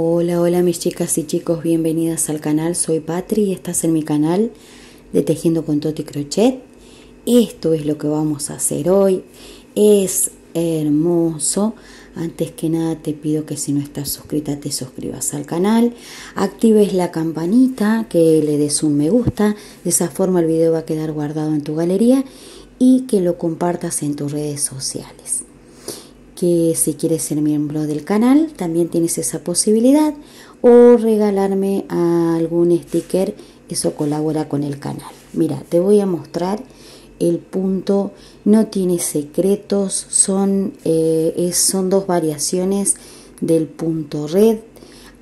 Hola, hola mis chicas y chicos, bienvenidas al canal. Soy Patri y estás en mi canal de Tejiendo con Toti Crochet. Esto es lo que vamos a hacer hoy. Es hermoso. Antes que nada te pido que si no estás suscrita te suscribas al canal, actives la campanita, que le des un me gusta, de esa forma el video va a quedar guardado en tu galería, y que lo compartas en tus redes sociales. Que si quieres ser miembro del canal también tienes esa posibilidad, o regalarme algún sticker, eso colabora con el canal. Mira, te voy a mostrar el punto, no tiene secretos, son dos variaciones del punto red,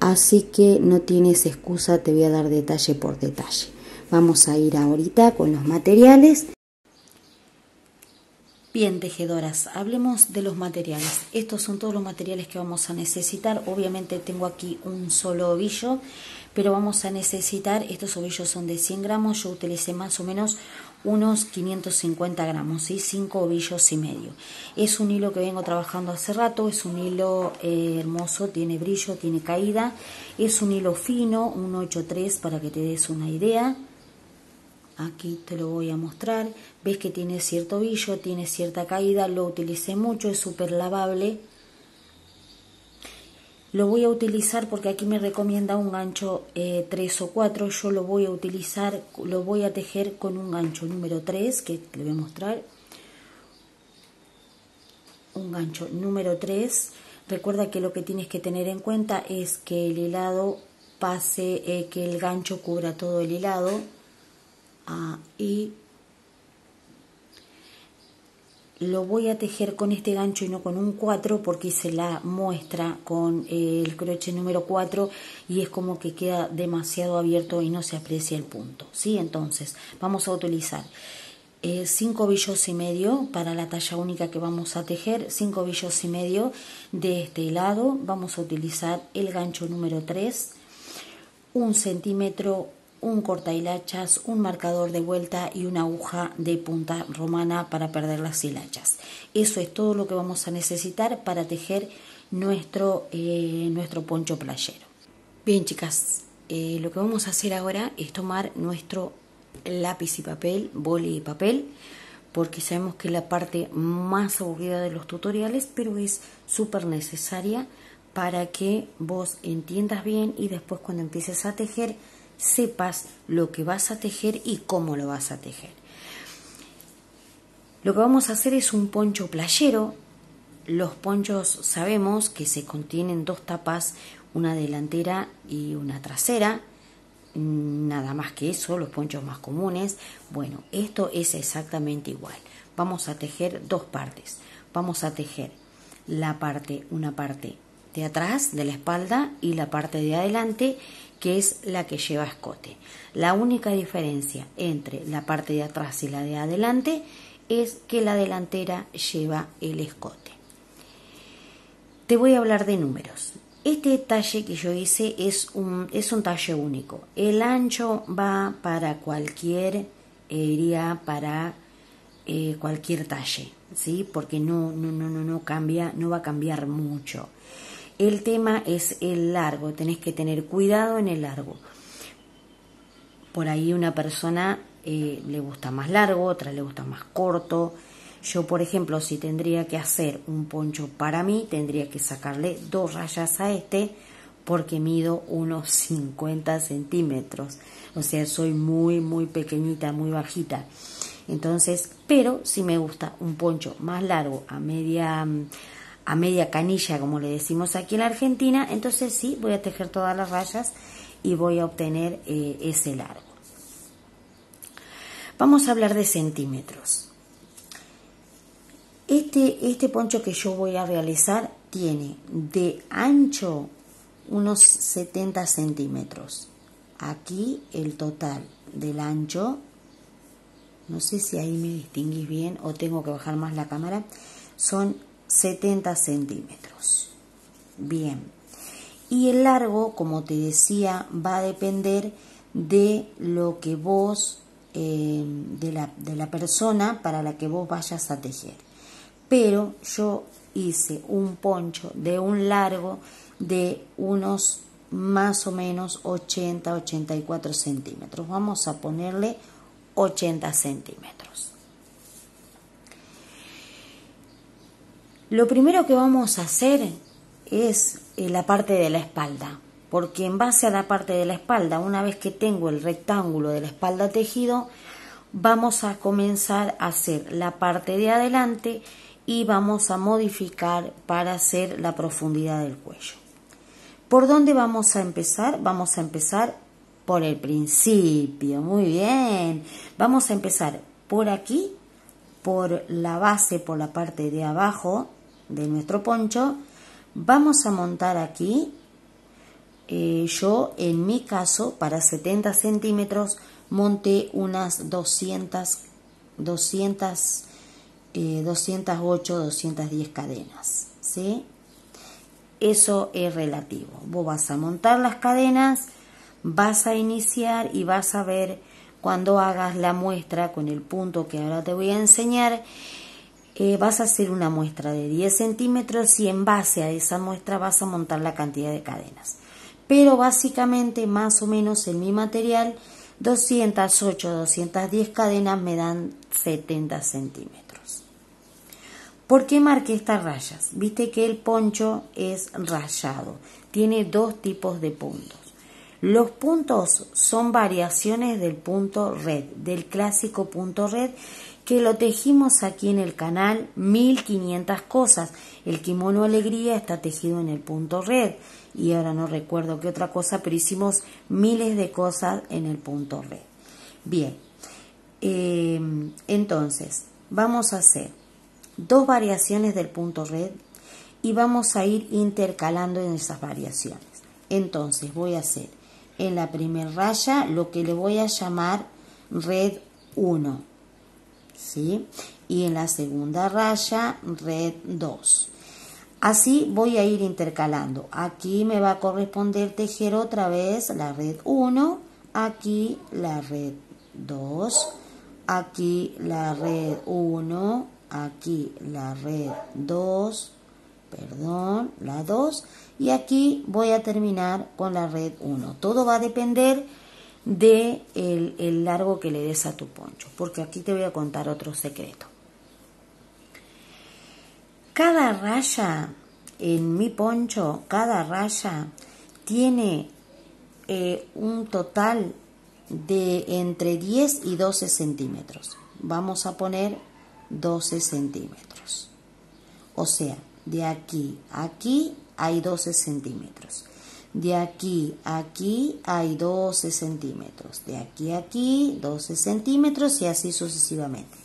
así que no tienes excusa, te voy a dar detalle por detalle. Vamos a ir ahorita con los materiales. Bien, tejedoras, hablemos de los materiales. Estos son todos los materiales que vamos a necesitar. Obviamente tengo aquí un solo ovillo, pero vamos a necesitar, estos ovillos son de 100 gramos, yo utilicé más o menos unos 550 gramos, ¿sí? 5 ovillos y medio. Es un hilo que vengo trabajando hace rato, es un hilo hermoso, tiene brillo, tiene caída. Es un hilo fino, un 8-3 para que te des una idea. Aquí te lo voy a mostrar. Ves que tiene cierto brillo, tiene cierta caída, lo utilicé mucho, es súper lavable. Lo voy a utilizar porque aquí me recomienda un gancho 3 o 4, yo lo voy a utilizar, lo voy a tejer con un gancho número 3, que te voy a mostrar. Un gancho número 3, recuerda que lo que tienes que tener en cuenta es que el hilado pase, que el gancho cubra todo el hilado. Y lo voy a tejer con este gancho y no con un 4 porque hice la muestra con el crochet número 4 y es como que queda demasiado abierto y no se aprecia el punto, ¿sí? Entonces vamos a utilizar 5 ovillos y medio para la talla única que vamos a tejer, 5 ovillos y medio de este lado. Vamos a utilizar el gancho número 3, 1 centímetro, un corta hilachas, un marcador de vuelta y una aguja de punta romana para perder las hilachas. Eso es todo lo que vamos a necesitar para tejer nuestro poncho playero. Bien chicas, lo que vamos a hacer ahora es tomar nuestro lápiz y papel, boli y papel, porque sabemos que es la parte más aburrida de los tutoriales, pero es súper necesaria para que vos entiendas bien y después cuando empieces a tejer sepas lo que vas a tejer y cómo lo vas a tejer. Lo que vamos a hacer es un poncho playero. Los ponchos sabemos que se contienen dos tapas, una delantera y una trasera, nada más que eso, los ponchos más comunes. Bueno, esto es exactamente igual. Vamos a tejer dos partes. Vamos a tejer una parte de atrás de la espalda y la parte de adelante, que es la que lleva escote. La única diferencia entre la parte de atrás y la de adelante es que la delantera lleva el escote. Te voy a hablar de números. Este talle que yo hice es un talle único. El ancho va para cualquier, iría para cualquier talle, ¿sí? Porque no cambia, no va a cambiar mucho. El tema es el largo, tenés que tener cuidado en el largo. Por ahí una persona le gusta más largo, otra le gusta más corto. Yo, por ejemplo, si tendría que hacer un poncho para mí, tendría que sacarle 2 rayas a este porque mido unos 50 centímetros. O sea, soy muy pequeñita, muy bajita. Entonces, pero si me gusta un poncho más largo, a media canilla, como le decimos aquí en la Argentina, entonces sí, voy a tejer todas las rayas y voy a obtener ese largo. Vamos a hablar de centímetros. Este poncho que yo voy a realizar tiene de ancho unos 70 centímetros. Aquí el total del ancho, no sé si ahí me distinguís bien o tengo que bajar más la cámara, son 70 centímetros. Bien, y el largo, como te decía, va a depender de lo que vos de la persona para la que vos vayas a tejer, pero yo hice un poncho de un largo de unos más o menos 80-84 centímetros. Vamos a ponerle 80 centímetros. Lo primero que vamos a hacer es la parte de la espalda, porque en base a la parte de la espalda, una vez que tengo el rectángulo de la espalda tejido, vamos a comenzar a hacer la parte de adelante y vamos a modificar para hacer la profundidad del cuello. ¿Por dónde vamos a empezar? Vamos a empezar por el principio. Muy bien. Vamos a empezar por aquí, por la base, por la parte de abajo de nuestro poncho. Vamos a montar aquí, yo en mi caso, para 70 centímetros, monté unas 208, 210 cadenas, ¿sí? Eso es relativo. Vos vas a montar las cadenas, vas a iniciar y vas a ver cuando hagas la muestra con el punto que ahora te voy a enseñar. Vas a hacer una muestra de 10 centímetros y en base a esa muestra vas a montar la cantidad de cadenas. Pero básicamente, más o menos en mi material, 208, 210 cadenas me dan 70 centímetros. ¿Por qué marqué estas rayas? Viste que el poncho es rayado. Tiene dos tipos de puntos. Los puntos son variaciones del punto red, del clásico punto red, que lo tejimos aquí en el canal 1500 cosas. El kimono Alegría está tejido en el punto red. Y ahora no recuerdo qué otra cosa, pero hicimos miles de cosas en el punto red. Bien, entonces vamos a hacer dos variaciones del punto red y vamos a ir intercalando en esas variaciones. Entonces voy a hacer en la primera raya lo que le voy a llamar red 1, ¿sí? Y en la segunda raya red 2. Así voy a ir intercalando. Aquí me va a corresponder tejer otra vez la red 1, aquí la red 2, aquí la red 1, aquí la red 2, perdón, la 2, y aquí voy a terminar con la red 1. Todo va a depender de el largo que le des a tu poncho, porque aquí te voy a contar otro secreto. Cada raya en mi poncho, cada raya tiene un total de entre 10 y 12 centímetros. Vamos a poner 12 centímetros, o sea, de aquí a aquí hay 12 centímetros, de aquí a aquí hay 12 centímetros, de aquí a aquí 12 centímetros y así sucesivamente.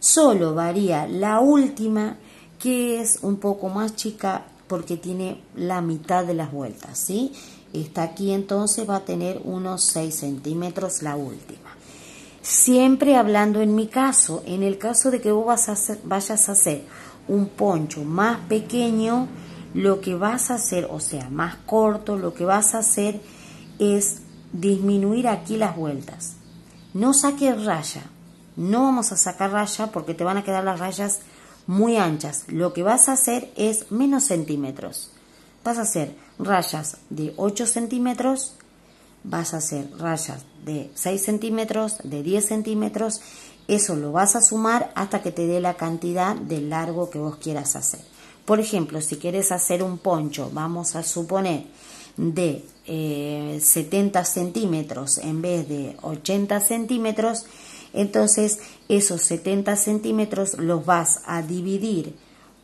Solo varía la última, que es un poco más chica porque tiene la mitad de las vueltas, ¿sí? Está aquí, entonces va a tener unos 6 centímetros la última. Siempre hablando en mi caso, en el caso de que vos vayas a hacer un poncho más pequeño, lo que vas a hacer, o sea, más corto, lo que vas a hacer es disminuir aquí las vueltas. No saques raya, no vamos a sacar raya porque te van a quedar las rayas muy anchas. Lo que vas a hacer es menos centímetros. Vas a hacer rayas de 8 centímetros, vas a hacer rayas de 6 centímetros, de 10 centímetros, eso lo vas a sumar hasta que te dé la cantidad de largo que vos quieras hacer. Por ejemplo, si quieres hacer un poncho, vamos a suponer, de 70 centímetros en vez de 80 centímetros, entonces esos 70 centímetros los vas a dividir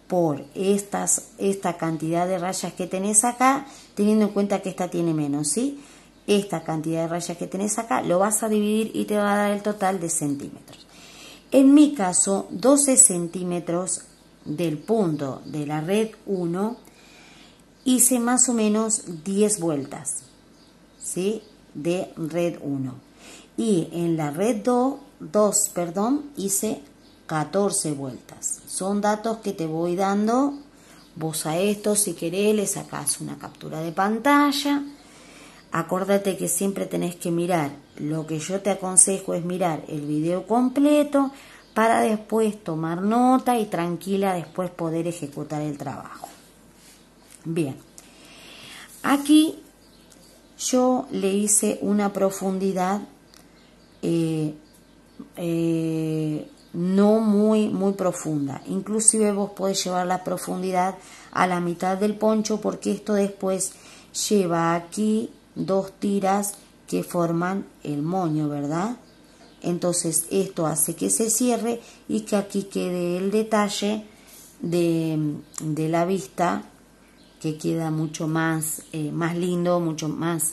por esta cantidad de rayas que tenés acá, teniendo en cuenta que esta tiene menos, ¿sí? Esta cantidad de rayas que tenés acá lo vas a dividir y te va a dar el total de centímetros. En mi caso, 12 centímetros del punto de la red 1, hice más o menos 10 vueltas, ¿sí? De red 1. Y en la red 2, hice 14 vueltas. Son datos que te voy dando. Vos a esto, si querés, le sacás una captura de pantalla. Acuérdate que siempre tenés que mirar, lo que yo te aconsejo es mirar el video completo para después tomar nota y tranquila después poder ejecutar el trabajo. Bien, aquí yo le hice una profundidad no muy profunda. Inclusive vos podés llevar la profundidad a la mitad del poncho, porque esto después lleva aquí dos tiras que forman el moño, ¿verdad? Entonces esto hace que se cierre y que aquí quede el detalle de la vista, que queda mucho más, más lindo, mucho más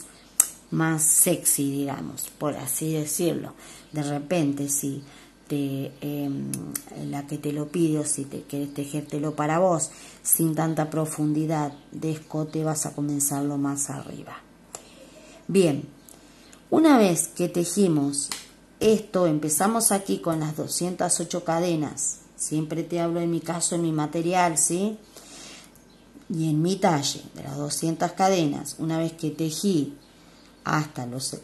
sexy, digamos, por así decirlo. De repente, si te, la que te lo pide, o si te querés tejértelo para vos, sin tanta profundidad de escote, vas a comenzarlo más arriba. Bien, una vez que tejimos esto, empezamos aquí con las 208 cadenas. Siempre te hablo en mi caso, en mi material, ¿sí? Y en mi talle, de las 200 cadenas, una vez que tejí hasta los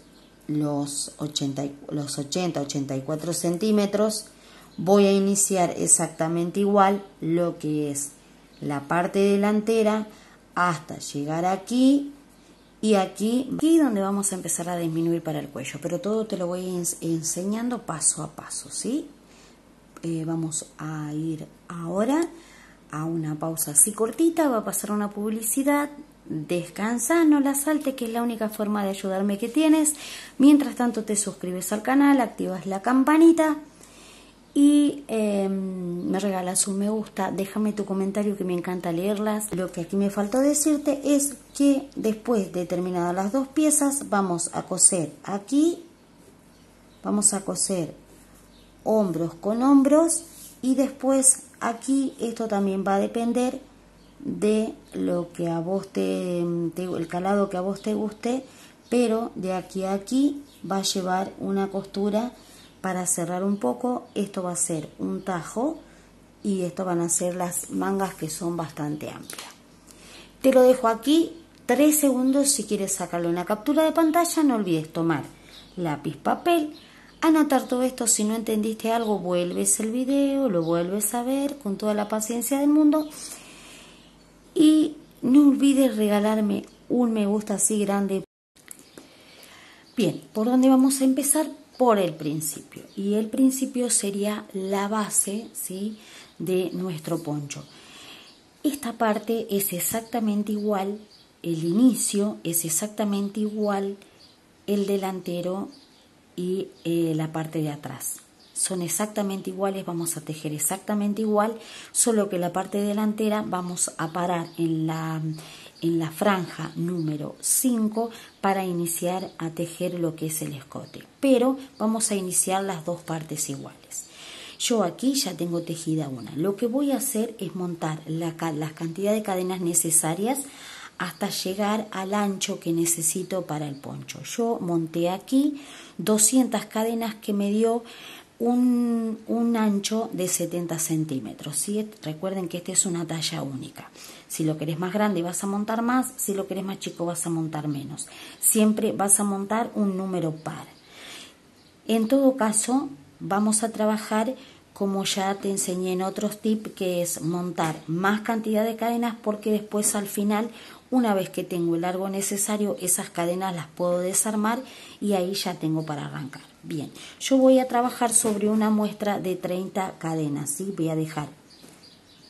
80-84 centímetros, voy a iniciar exactamente igual lo que es la parte delantera hasta llegar aquí, y aquí donde vamos a empezar a disminuir para el cuello, pero todo te lo voy enseñando paso a paso, ¿sí? Vamos a ir ahora a una pausa así cortita, va a pasar una publicidad, descansa, no la salte, que es la única forma de ayudarme que tienes. Mientras tanto te suscribes al canal, activas la campanita y me regalas un me gusta, déjame tu comentario que me encanta leerlas. Lo que aquí me faltó decirte es que después de terminadas las dos piezas vamos a coser aquí, vamos a coser hombros con hombros, y después aquí esto también va a depender de lo que a vos el calado que a vos te guste, pero de aquí a aquí va a llevar una costura para cerrar un poco. Esto va a ser un tajo y esto van a ser las mangas, que son bastante amplias. Te lo dejo aquí 3 segundos. Si quieres sacarle una captura de pantalla, no olvides tomar lápiz, papel, anotar todo esto. Si no entendiste algo, vuelves el video, lo vuelves a ver con toda la paciencia del mundo, y no olvides regalarme un me gusta así grande. Bien, ¿por dónde vamos a empezar? Por el principio, y el principio sería la base, ¿sí?, de nuestro poncho. Esta parte es exactamente igual, el inicio es exactamente igual, el delantero y la parte de atrás son exactamente iguales, vamos a tejer exactamente igual, solo que la parte delantera vamos a parar en la franja número 5 para iniciar a tejer lo que es el escote, pero vamos a iniciar las dos partes iguales. Yo aquí ya tengo tejida una, lo que voy a hacer es montar la cantidad de cadenas necesarias hasta llegar al ancho que necesito para el poncho. Yo monté aquí 200 cadenas, que me dio un ancho de 70 centímetros, ¿sí? Recuerden que esta es una talla única. Si lo querés más grande vas a montar más, si lo querés más chico vas a montar menos. Siempre vas a montar un número par. En todo caso, vamos a trabajar como ya te enseñé en otros tips, que es montar más cantidad de cadenas, porque después al final, una vez que tengo el largo necesario, esas cadenas las puedo desarmar y ahí ya tengo para arrancar. Bien, yo voy a trabajar sobre una muestra de 30 cadenas, ¿sí?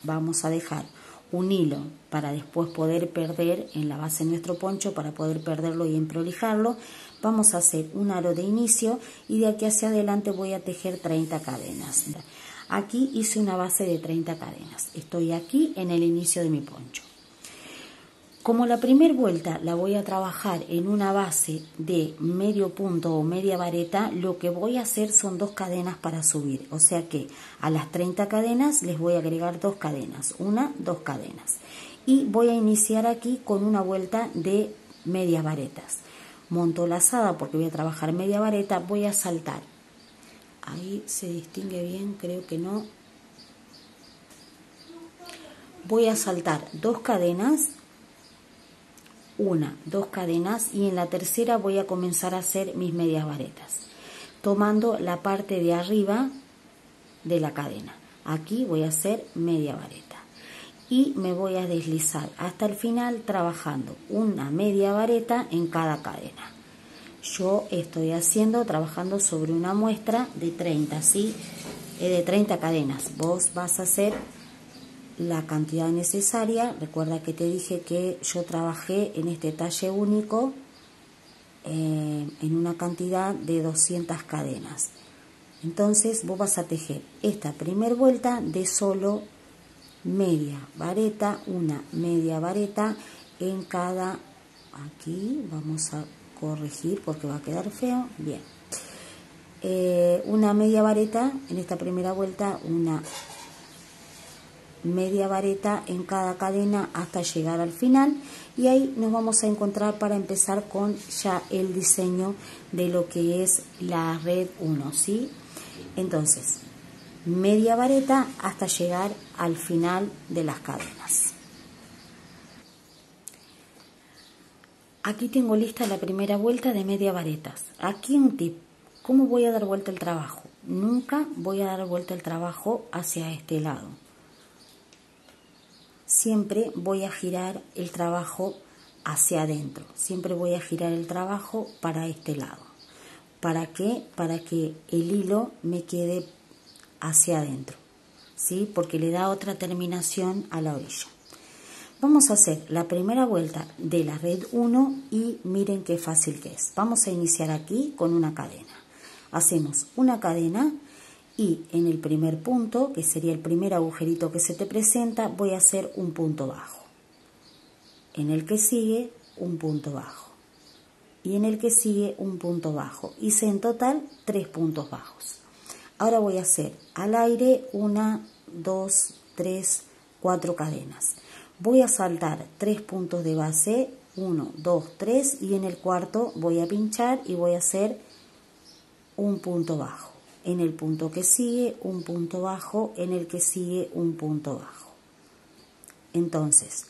Vamos a dejar un hilo para después poder perder en la base de nuestro poncho, para poder perderlo y emprolijarlo. Vamos a hacer un aro de inicio y de aquí hacia adelante voy a tejer 30 cadenas. Aquí hice una base de 30 cadenas. Estoy aquí en el inicio de mi poncho. Como la primera vuelta la voy a trabajar en una base de medio punto o media vareta, lo que voy a hacer son 2 cadenas para subir. O sea que a las 30 cadenas les voy a agregar 2 cadenas, 1, 2 cadenas. Y voy a iniciar aquí con una vuelta de medias varetas. Monto lazada porque voy a trabajar media vareta, voy a saltar. Ahí se distingue bien, creo que no. Voy a saltar 2 cadenas. 1, 2 cadenas, y en la tercera voy a comenzar a hacer mis medias varetas, tomando la parte de arriba de la cadena. Aquí voy a hacer media vareta y me voy a deslizar hasta el final trabajando una media vareta en cada cadena. Yo estoy haciendo, trabajando sobre una muestra de 30, ¿sí? De 30 cadenas. Vos vas a hacer la cantidad necesaria. Recuerda que te dije que yo trabajé en este talle único en una cantidad de 200 cadenas. Entonces vos vas a tejer esta primer vuelta de solo media vareta, una media vareta en cada. Aquí vamos a corregir porque va a quedar feo. Bien, una media vareta en esta primera vuelta, una media vareta en cada cadena hasta llegar al final, y ahí nos vamos a encontrar para empezar con ya el diseño de lo que es la red 1, ¿sí? Entonces, media vareta hasta llegar al final de las cadenas. Aquí tengo lista la primera vuelta de media varetas. Aquí un tip: ¿cómo voy a dar vuelta el trabajo? Nunca voy a dar vuelta el trabajo hacia este lado. Siempre voy a girar el trabajo hacia adentro. Siempre voy a girar el trabajo para este lado. ¿Para qué? Para que el hilo me quede hacia adentro, ¿sí? Porque le da otra terminación a la orilla. Vamos a hacer la primera vuelta de la red 1 y miren qué fácil que es. Vamos a iniciar aquí con una cadena. Hacemos una cadena y en el primer punto, que sería el primer agujerito que se te presenta, voy a hacer un punto bajo. En el que sigue, un punto bajo. Y en el que sigue, un punto bajo. Hice en total 3 puntos bajos. Ahora voy a hacer al aire 1, 2, 3, 4 cadenas. Voy a saltar 3 puntos de base, 1, 2, 3, y en el cuarto voy a pinchar y voy a hacer un punto bajo. En el punto que sigue, un punto bajo, en el que sigue, un punto bajo. Entonces,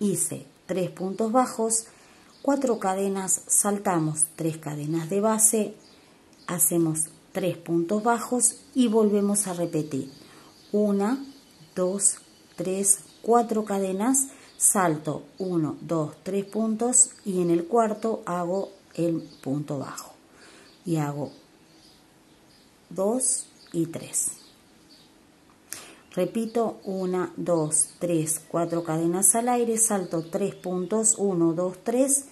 hice 3 puntos bajos, 4 cadenas, saltamos 3 cadenas de base, hacemos 3 puntos bajos y volvemos a repetir. 1, 2, 3, 4 cadenas, salto 1, 2, 3 puntos y en el cuarto hago el punto bajo. Y hago 2 y 3. Repito, 1, 2, 3, 4 cadenas al aire, salto 3 puntos, 1, 2, 3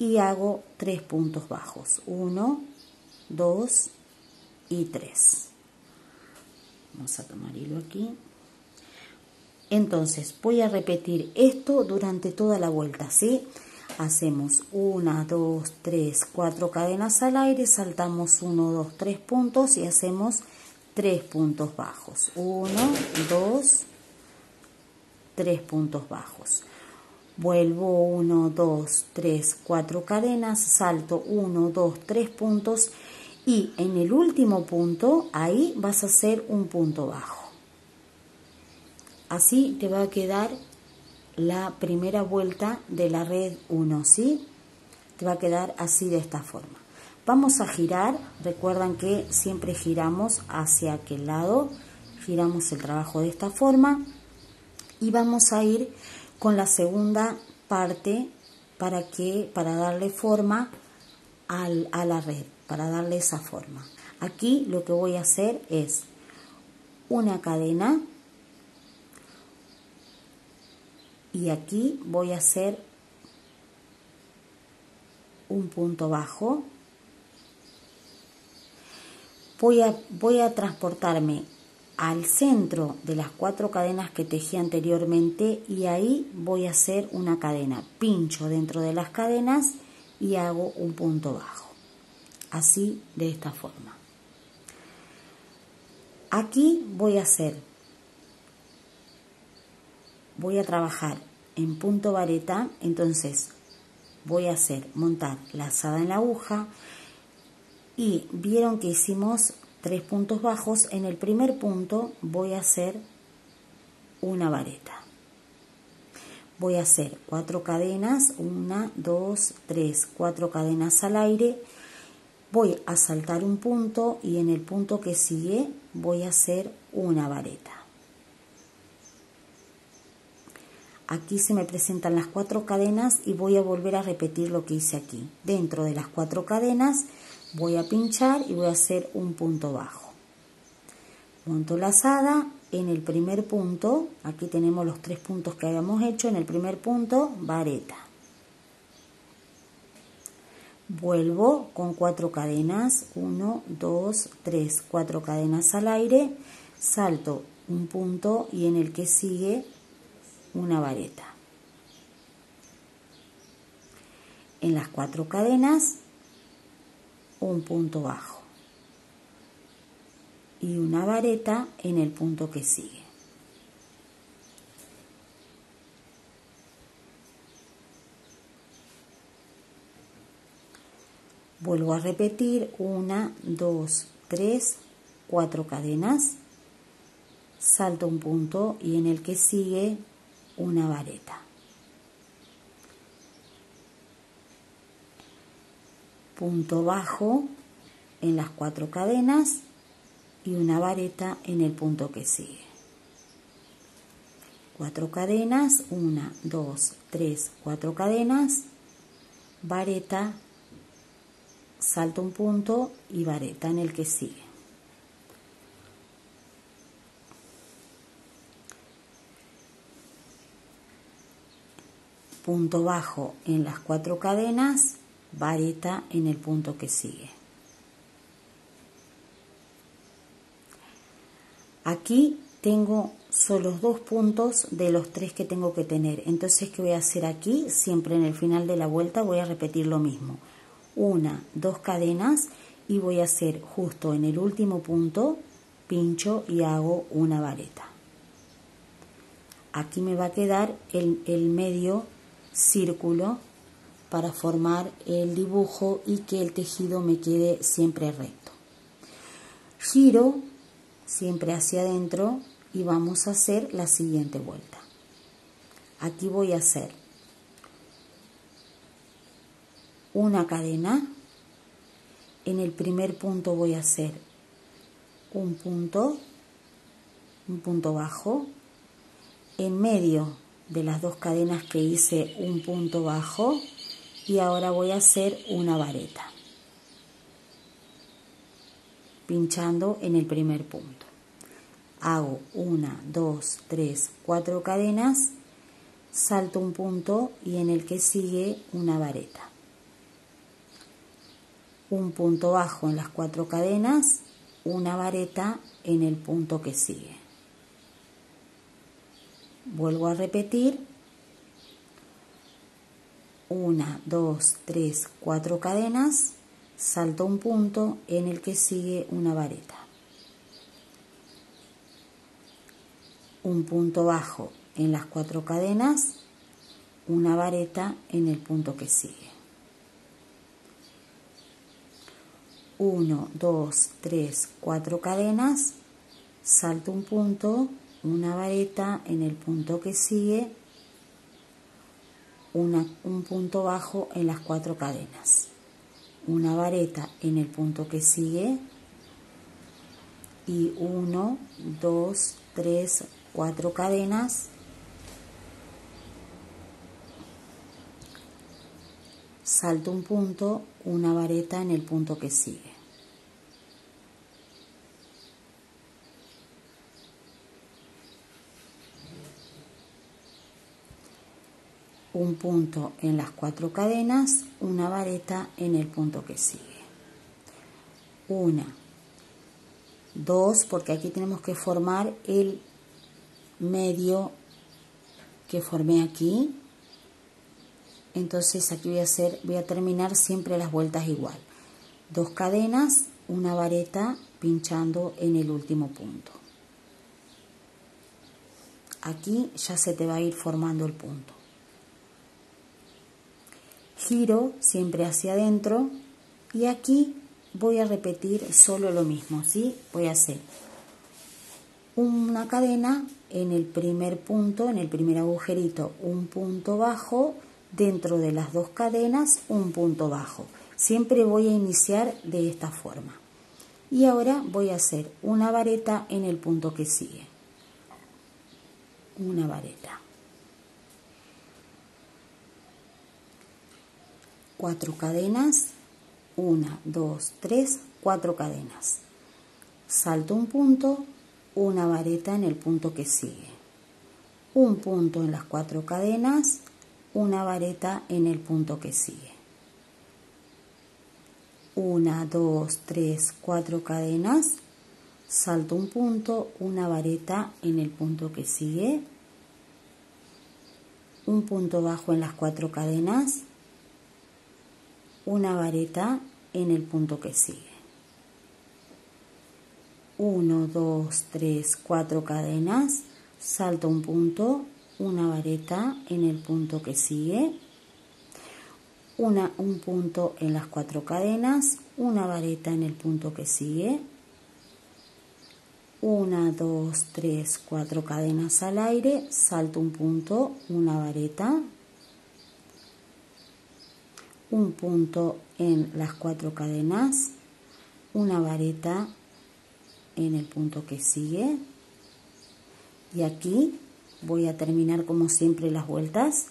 y hago 3 puntos bajos. 1, 2 y 3. Vamos a tomar hilo aquí. Entonces voy a repetir esto durante toda la vuelta, ¿sí? Hacemos 1, 2, 3, 4 cadenas al aire, saltamos 1, 2, 3 puntos y hacemos 3 puntos bajos. 1, 2, 3 puntos bajos. Vuelvo 1, 2, 3, 4 cadenas, salto 1, 2, 3 puntos y en el último punto ahí vas a hacer un punto bajo. Así te va a quedar la primera vuelta de la red 1, ¿sí? Te va a quedar así, de esta forma. Vamos a girar, recuerdan que siempre giramos hacia aquel lado, giramos el trabajo de esta forma y vamos a ir con la segunda parte para darle forma a la red, para darle esa forma. Aquí lo que voy a hacer es una cadena. Y aquí voy a hacer un punto bajo. Voy a transportarme al centro de las 4 cadenas que tejí anteriormente y ahí voy a hacer una cadena. Pincho dentro de las cadenas y hago un punto bajo. Así, de esta forma. Aquí voy a trabajar en punto vareta, entonces voy a hacer montar lazada en la aguja y vieron que hicimos 3 puntos bajos. En el primer punto voy a hacer una vareta. Voy a hacer 4 cadenas, 1, 2, 3, 4 cadenas al aire. Voy a saltar un punto y en el punto que sigue voy a hacer una vareta. aquí se me presentan las 4 cadenas y voy a volver a repetir lo que hice aquí. Dentro de las 4 cadenas voy a pinchar y voy a hacer un punto bajo. Monto lazada en el primer punto, aquí tenemos los 3 puntos que habíamos hecho, en el primer punto vareta. Vuelvo con 4 cadenas, 1, 2, 3, 4 cadenas al aire, salto un punto y en el que sigue una vareta. En las 4 cadenas un punto bajo y una vareta en el punto que sigue. Vuelvo a repetir 1, 2, 3, 4 cadenas, salto un punto y en el que sigue una vareta. Punto bajo en las 4 cadenas y una vareta en el punto que sigue. 4 cadenas, 1, 2, 3, 4 cadenas, vareta, salto un punto y vareta en el que sigue. Punto bajo en las 4 cadenas, vareta en el punto que sigue. Aquí tengo solo 2 puntos de los 3 que tengo que tener. Entonces, ¿qué voy a hacer aquí? Siempre en el final de la vuelta voy a repetir lo mismo. 1, 2 cadenas y voy a hacer justo en el último punto, pincho y hago una vareta. Aquí me va a quedar el medio círculo para formar el dibujo y que el tejido me quede siempre recto. Giro siempre hacia adentro y vamos a hacer la siguiente vuelta. Aquí voy a hacer una cadena, en el primer punto voy a hacer un punto bajo, en medio de las 2 cadenas que hice un punto bajo y ahora voy a hacer una vareta pinchando en el primer punto. Hago 1, 2, 3, 4 cadenas, salto un punto y en el que sigue una vareta. Un punto bajo en las 4 cadenas, una vareta en el punto que sigue. Vuelvo a repetir 1, 2, 3, 4 cadenas, salto un punto en el que sigue una vareta. Un punto bajo en las 4 cadenas, una vareta en el punto que sigue. 1, 2, 3, 4 cadenas, salto un punto, una vareta en el punto que sigue, un punto bajo en las 4 cadenas, una vareta en el punto que sigue y 1, 2, 3, 4 cadenas, salto un punto, una vareta en el punto que sigue. Un punto en las 4 cadenas, una vareta en el punto que sigue. 1, 2, porque aquí tenemos que formar el medio que formé aquí. Entonces aquí voy a terminar siempre las vueltas igual. 2 cadenas, una vareta pinchando en el último punto. Aquí ya se te va a ir formando el punto. Giro siempre hacia adentro y aquí voy a repetir solo lo mismo, ¿sí? Voy a hacer una cadena en el primer punto, en el primer agujerito, un punto bajo. Dentro de las 2 cadenas un punto bajo. Siempre voy a iniciar de esta forma. Y ahora voy a hacer una vareta en el punto que sigue. Una vareta. 4 cadenas, 1, 2, 3, 4 cadenas, salto un punto, una vareta en el punto que sigue, un punto en las 4 cadenas, una vareta en el punto que sigue, 1, 2, 3, 4 cadenas, salto un punto, una vareta en el punto que sigue, un punto bajo en las 4 cadenas, una vareta en el punto que sigue, 1, 2, 3, 4 cadenas, salto un punto, una vareta en el punto que sigue, un punto en las 4 cadenas, una vareta en el punto que sigue, 1, 2, 3, 4 cadenas al aire, salto un punto, una vareta, un punto en las 4 cadenas, una vareta en el punto que sigue. Y aquí voy a terminar como siempre las vueltas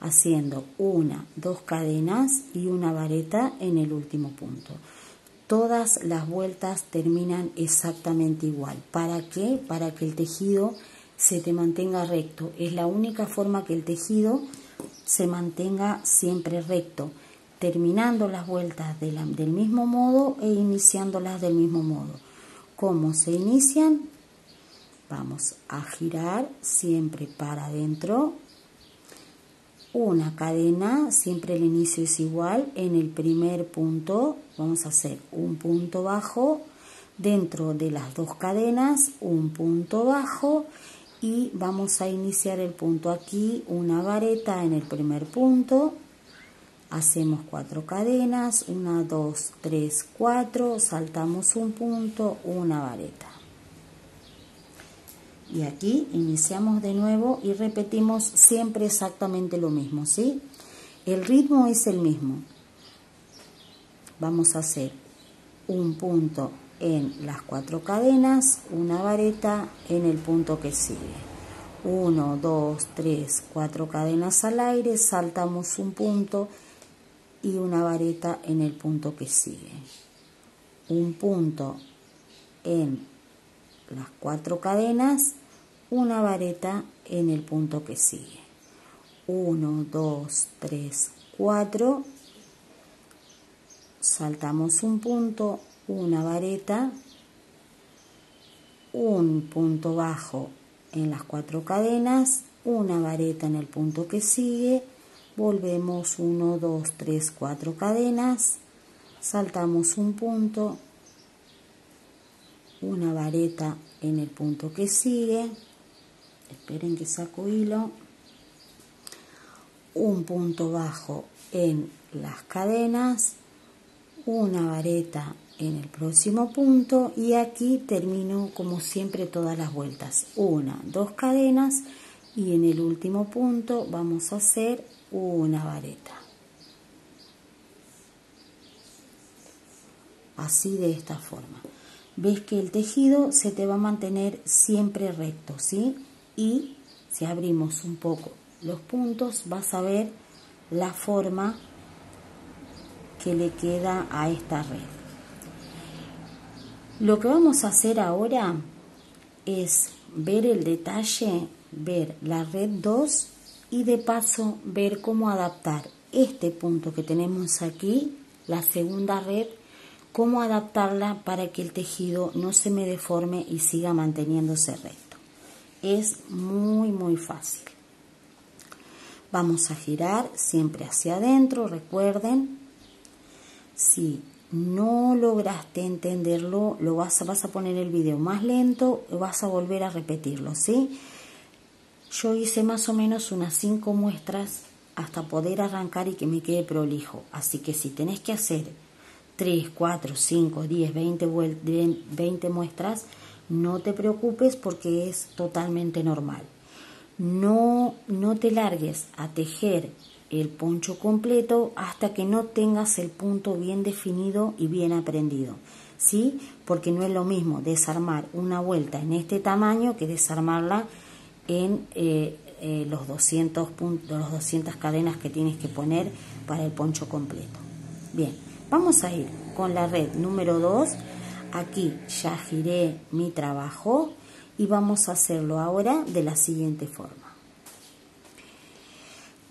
haciendo 1, 2 cadenas y una vareta en el último punto. Todas las vueltas terminan exactamente igual. ¿Para qué? Para que el tejido se te mantenga recto. Es la única forma que el tejido se mantenga siempre recto, terminando las vueltas del mismo modo e iniciándolas del mismo modo. ¿Cómo se inician? Vamos a girar siempre para adentro. Una cadena, siempre el inicio es igual, en el primer punto vamos a hacer un punto bajo, dentro de las 2 cadenas un punto bajo y vamos a iniciar el punto aquí, una vareta en el primer punto, hacemos 4 cadenas, 1, 2, 3, 4, saltamos un punto, una vareta. Y aquí iniciamos de nuevo y repetimos siempre exactamente lo mismo, ¿sí? El ritmo es el mismo. Vamos a hacer un punto en las 4 cadenas, una vareta en el punto que sigue. 1, 2, 3, 4 cadenas al aire, saltamos un punto y una vareta en el punto que sigue. Un punto en las 4 cadenas, una vareta en el punto que sigue, 1, 2, 3, 4, saltamos un punto, una vareta, un punto bajo en las 4 cadenas, una vareta en el punto que sigue, volvemos 1, 2, 3, 4 cadenas, saltamos un punto, una vareta en el punto que sigue, esperen que saco hilo, un punto bajo en las cadenas, una vareta en el próximo punto y aquí termino como siempre todas las vueltas, 1, 2 cadenas y en el último punto vamos a hacer una vareta. Así, de esta forma. Ves que el tejido se te va a mantener siempre recto, ¿sí? Y si abrimos un poco los puntos, vas a ver la forma que le queda a esta red. Lo que vamos a hacer ahora es ver el detalle, ver la red 2 y de paso ver cómo adaptar este punto que tenemos aquí, la segunda red, cómo adaptarla para que el tejido no se me deforme y siga manteniéndose recto. Es muy fácil. Vamos a girar siempre hacia adentro, recuerden. Si no lograste entenderlo, vas a poner el video más lento, vas a volver a repetirlo, ¿sí? Yo hice más o menos unas 5 muestras hasta poder arrancar y que me quede prolijo. Así que si tenés que hacer 3, 4, 5, 10, 20 muestras, no te preocupes porque es totalmente normal. No te largues a tejer el poncho completo hasta que no tengas el punto bien definido y bien aprendido, ¿sí? Porque no es lo mismo desarmar una vuelta en este tamaño que desarmarla en los 200 puntos, los 200 cadenas que tienes que poner para el poncho completo. Bien, vamos a ir con la red número 2. Aquí ya giré mi trabajo y vamos a hacerlo ahora de la siguiente forma.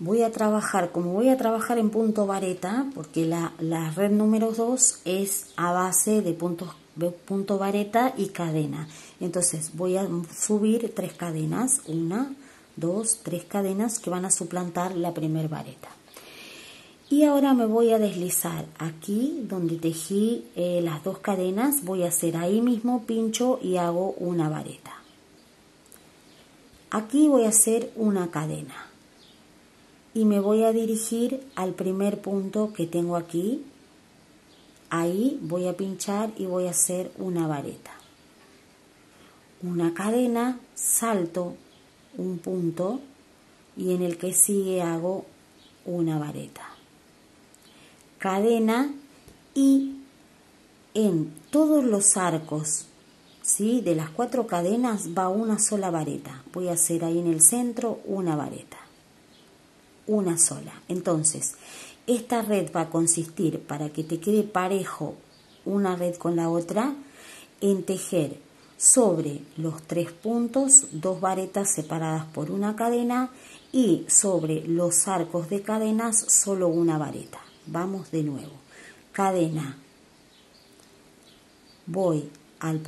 Voy a trabajar, como voy a trabajar en punto vareta, porque la red número 2 es a base de punto vareta y cadena. Entonces voy a subir 3 cadenas, 1, 2, 3 cadenas que van a suplantar la primer vareta. Y ahora me voy a deslizar aquí donde tejí las 2 cadenas, voy a hacer ahí mismo pincho y hago una vareta. Aquí voy a hacer una cadena. Y me voy a dirigir al primer punto que tengo aquí. Ahí voy a pinchar y voy a hacer una vareta. Una cadena, salto un punto y en el que sigue hago una vareta. Cadena y en todos los arcos, ¿sí?, de las 4 cadenas va una sola vareta. Voy a hacer ahí en el centro una vareta. Una sola. Entonces esta red va a consistir, para que te quede parejo una red con la otra, en tejer sobre los 3 puntos 2 varetas separadas por una cadena y sobre los arcos de cadenas solo una vareta. Vamos de nuevo. Cadena, voy al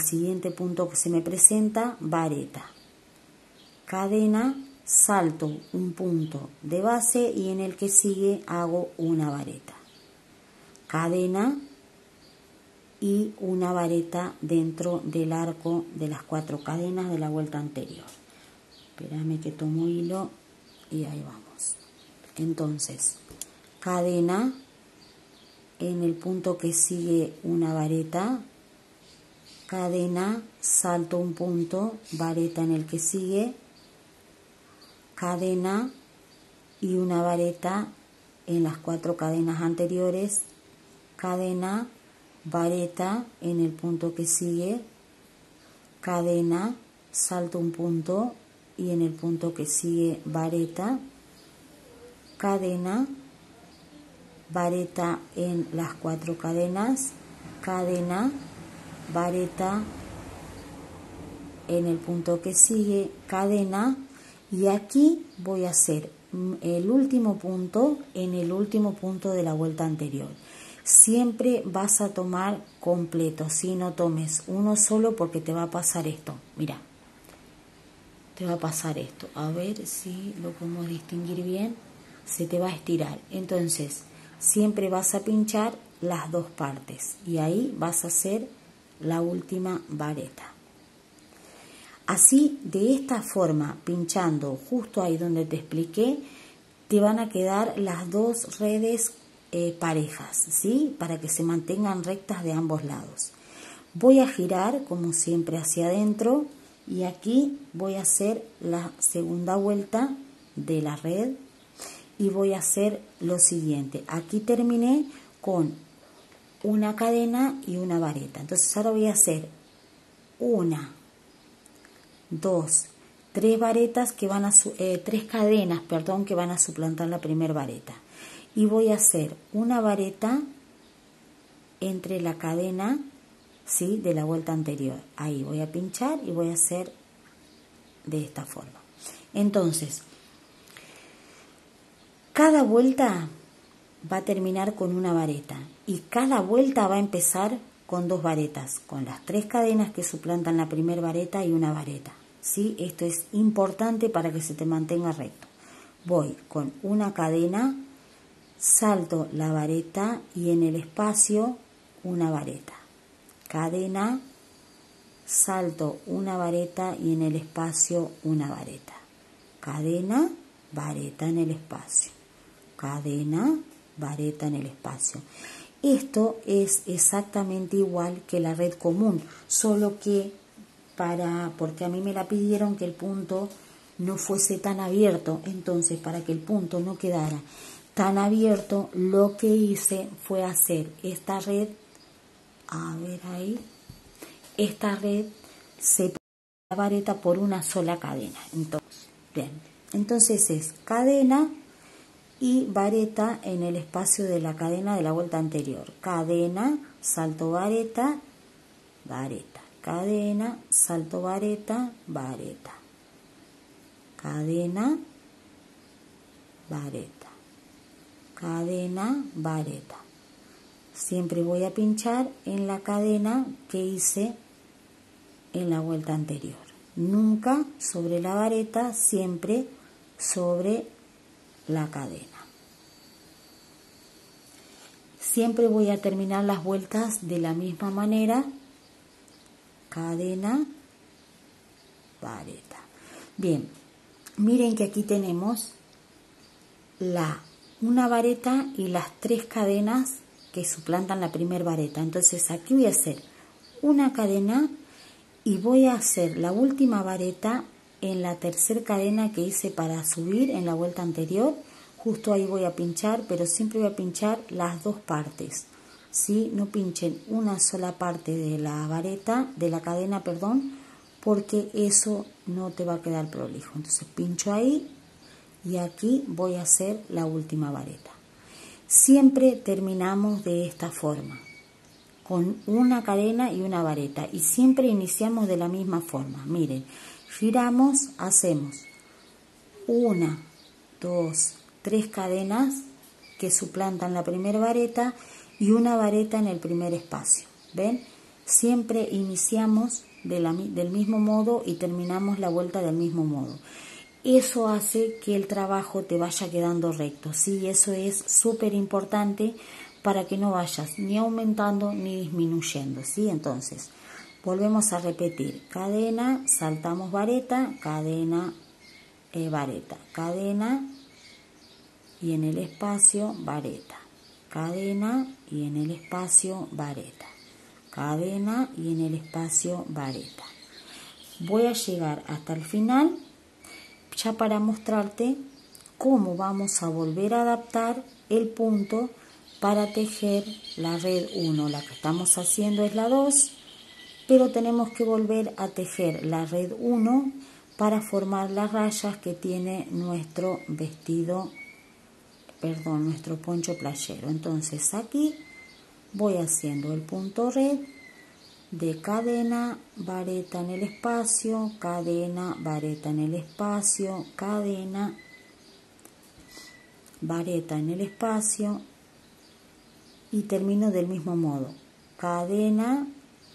siguiente punto que se me presenta, vareta, cadena, salto un punto de base y en el que sigue hago una vareta, cadena y una vareta dentro del arco de las 4 cadenas de la vuelta anterior. Espérame que tomo hilo y ahí vamos. Entonces, cadena, en el punto que sigue una vareta, cadena, salto un punto, vareta en el que sigue, cadena y una vareta en las 4 cadenas anteriores, cadena, vareta en el punto que sigue, cadena, salto un punto y en el punto que sigue vareta, cadena, vareta en las 4 cadenas, cadena, vareta en el punto que sigue, cadena. Y aquí voy a hacer el último punto en el último punto de la vuelta anterior. Siempre vas a tomar completo, si no tomes uno solo, porque te va a pasar esto. Mira, te va a pasar esto. A ver si lo podemos distinguir bien. Se te va a estirar. Entonces, siempre vas a pinchar las 2 partes y ahí vas a hacer la última vareta. Así, de esta forma, pinchando justo ahí donde te expliqué, te van a quedar las 2 redes parejas, ¿sí?, para que se mantengan rectas de ambos lados. Voy a girar, como siempre, hacia adentro y aquí voy a hacer la segunda vuelta de la red y voy a hacer lo siguiente. Aquí terminé con una cadena y una vareta. Entonces, ahora voy a hacer una, 2, 3 varetas que van a 3 cadenas, perdón, que van a suplantar la primer vareta. Y voy a hacer una vareta entre la cadena, ¿sí?, de la vuelta anterior. Ahí voy a pinchar y voy a hacer de esta forma. Entonces, cada vuelta va a terminar con una vareta y cada vuelta va a empezar con 2 varetas, con las 3 cadenas que suplantan la primer vareta y una vareta, ¿sí? Esto es importante para que se te mantenga recto. Voy con una cadena, salto la vareta y en el espacio una vareta. Cadena, salto una vareta y en el espacio una vareta. Cadena, vareta en el espacio. Cadena, vareta en el espacio. Esto es exactamente igual que la red común, solo que porque a mí me la pidieron que el punto no fuese tan abierto, entonces para que el punto no quedara tan abierto, lo que hice fue hacer esta red, a ver ahí, esta red se separa la vareta por una sola cadena. Entonces, Bien, entonces es cadena y vareta en el espacio de la cadena de la vuelta anterior. Cadena, salto, vareta, vareta. Cadena, salto, vareta, vareta. Cadena, vareta. Cadena, vareta. Siempre voy a pinchar en la cadena que hice en la vuelta anterior. Nunca sobre la vareta, siempre sobre la cadena. Siempre voy a terminar las vueltas de la misma manera. Cadena, vareta. Bien, miren que aquí tenemos una vareta y las tres cadenas que suplantan la primera vareta. Entonces aquí voy a hacer una cadena y voy a hacer la última vareta en la tercera cadena que hice para subir en la vuelta anterior. Justo ahí voy a pinchar, pero siempre voy a pinchar las dos partes, ¿sí? No pinchen una sola parte de la vareta, de la cadena, perdón, porque eso no te va a quedar prolijo. Entonces pincho ahí y aquí voy a hacer la última vareta. Siempre terminamos de esta forma, con una cadena y una vareta, y siempre iniciamos de la misma forma. Miren, giramos, hacemos una, dos, tres cadenas que suplantan la primera vareta y una vareta en el primer espacio. ¿Ven? Siempre iniciamos del mismo modo y terminamos la vuelta del mismo modo. Eso hace que el trabajo te vaya quedando recto, ¿sí? Eso es súper importante para que no vayas ni aumentando ni disminuyendo, ¿sí? Entonces, volvemos a repetir. Cadena, saltamos vareta, cadena, vareta. Cadena y en el espacio, vareta. Cadena y en el espacio, vareta. Cadena y en el espacio, vareta. Voy a llegar hasta el final, ya para mostrarte cómo vamos a volver a adaptar el punto para tejer la red 1. La que estamos haciendo es la 2, pero tenemos que volver a tejer la red 1 para formar las rayas que tiene nuestro vestido, perdón, nuestro poncho playero. Entonces aquí voy haciendo el punto red de cadena, vareta en el espacio, cadena, vareta en el espacio, cadena, vareta en el espacio, y termino del mismo modo. Cadena,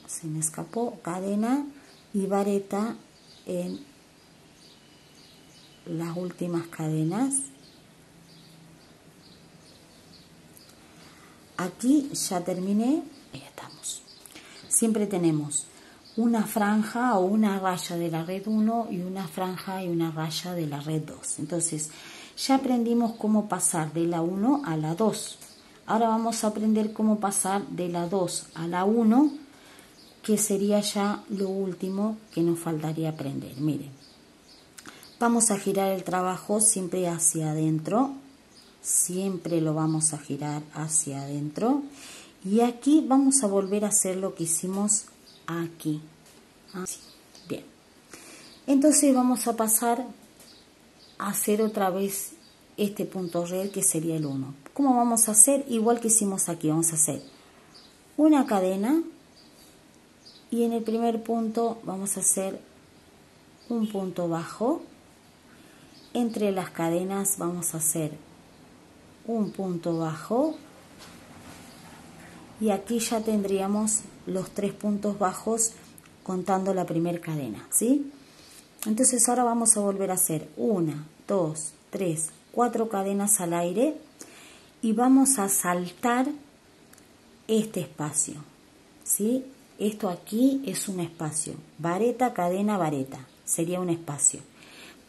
se me escapó, cadena y vareta en las últimas cadenas. Aquí ya terminé, ya estamos. Siempre tenemos una franja o una raya de la red 1 y una franja y una raya de la red 2. Entonces, ya aprendimos cómo pasar de la 1 a la 2. Ahora vamos a aprender cómo pasar de la 2 a la 1, que sería ya lo último que nos faltaría aprender. Miren, vamos a girar el trabajo siempre hacia adentro. Siempre lo vamos a girar hacia adentro. Y aquí vamos a volver a hacer lo que hicimos aquí. Así. Bien. Entonces vamos a pasar a hacer otra vez este punto red que sería el 1. ¿Cómo vamos a hacer? Igual que hicimos aquí. Vamos a hacer una cadena y en el primer punto vamos a hacer un punto bajo. Entre las cadenas vamos a hacer un punto bajo. Y aquí ya tendríamos los tres puntos bajos contando la primera cadena, ¿sí? Entonces ahora vamos a volver a hacer una, dos, tres, cuatro cadenas al aire y vamos a saltar este espacio, ¿sí? Esto aquí es un espacio, vareta, cadena, vareta, sería un espacio.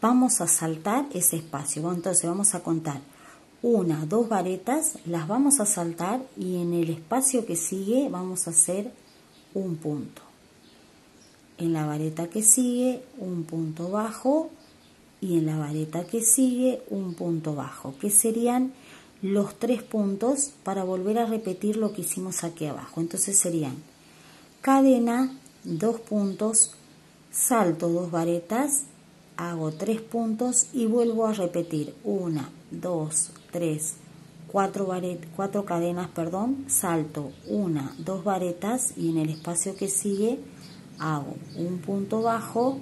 Vamos a saltar ese espacio, entonces vamos a contar una, dos varetas, las vamos a saltar y en el espacio que sigue vamos a hacer un punto. En la vareta que sigue un punto bajo y en la vareta que sigue un punto bajo, que serían los tres puntos para volver a repetir lo que hicimos aquí abajo. Entonces serían cadena, dos puntos, salto, dos varetas, hago 3 puntos y vuelvo a repetir 1, 2, 3, 4 cadenas, perdón, salto 1, 2 varetas y en el espacio que sigue hago un punto bajo,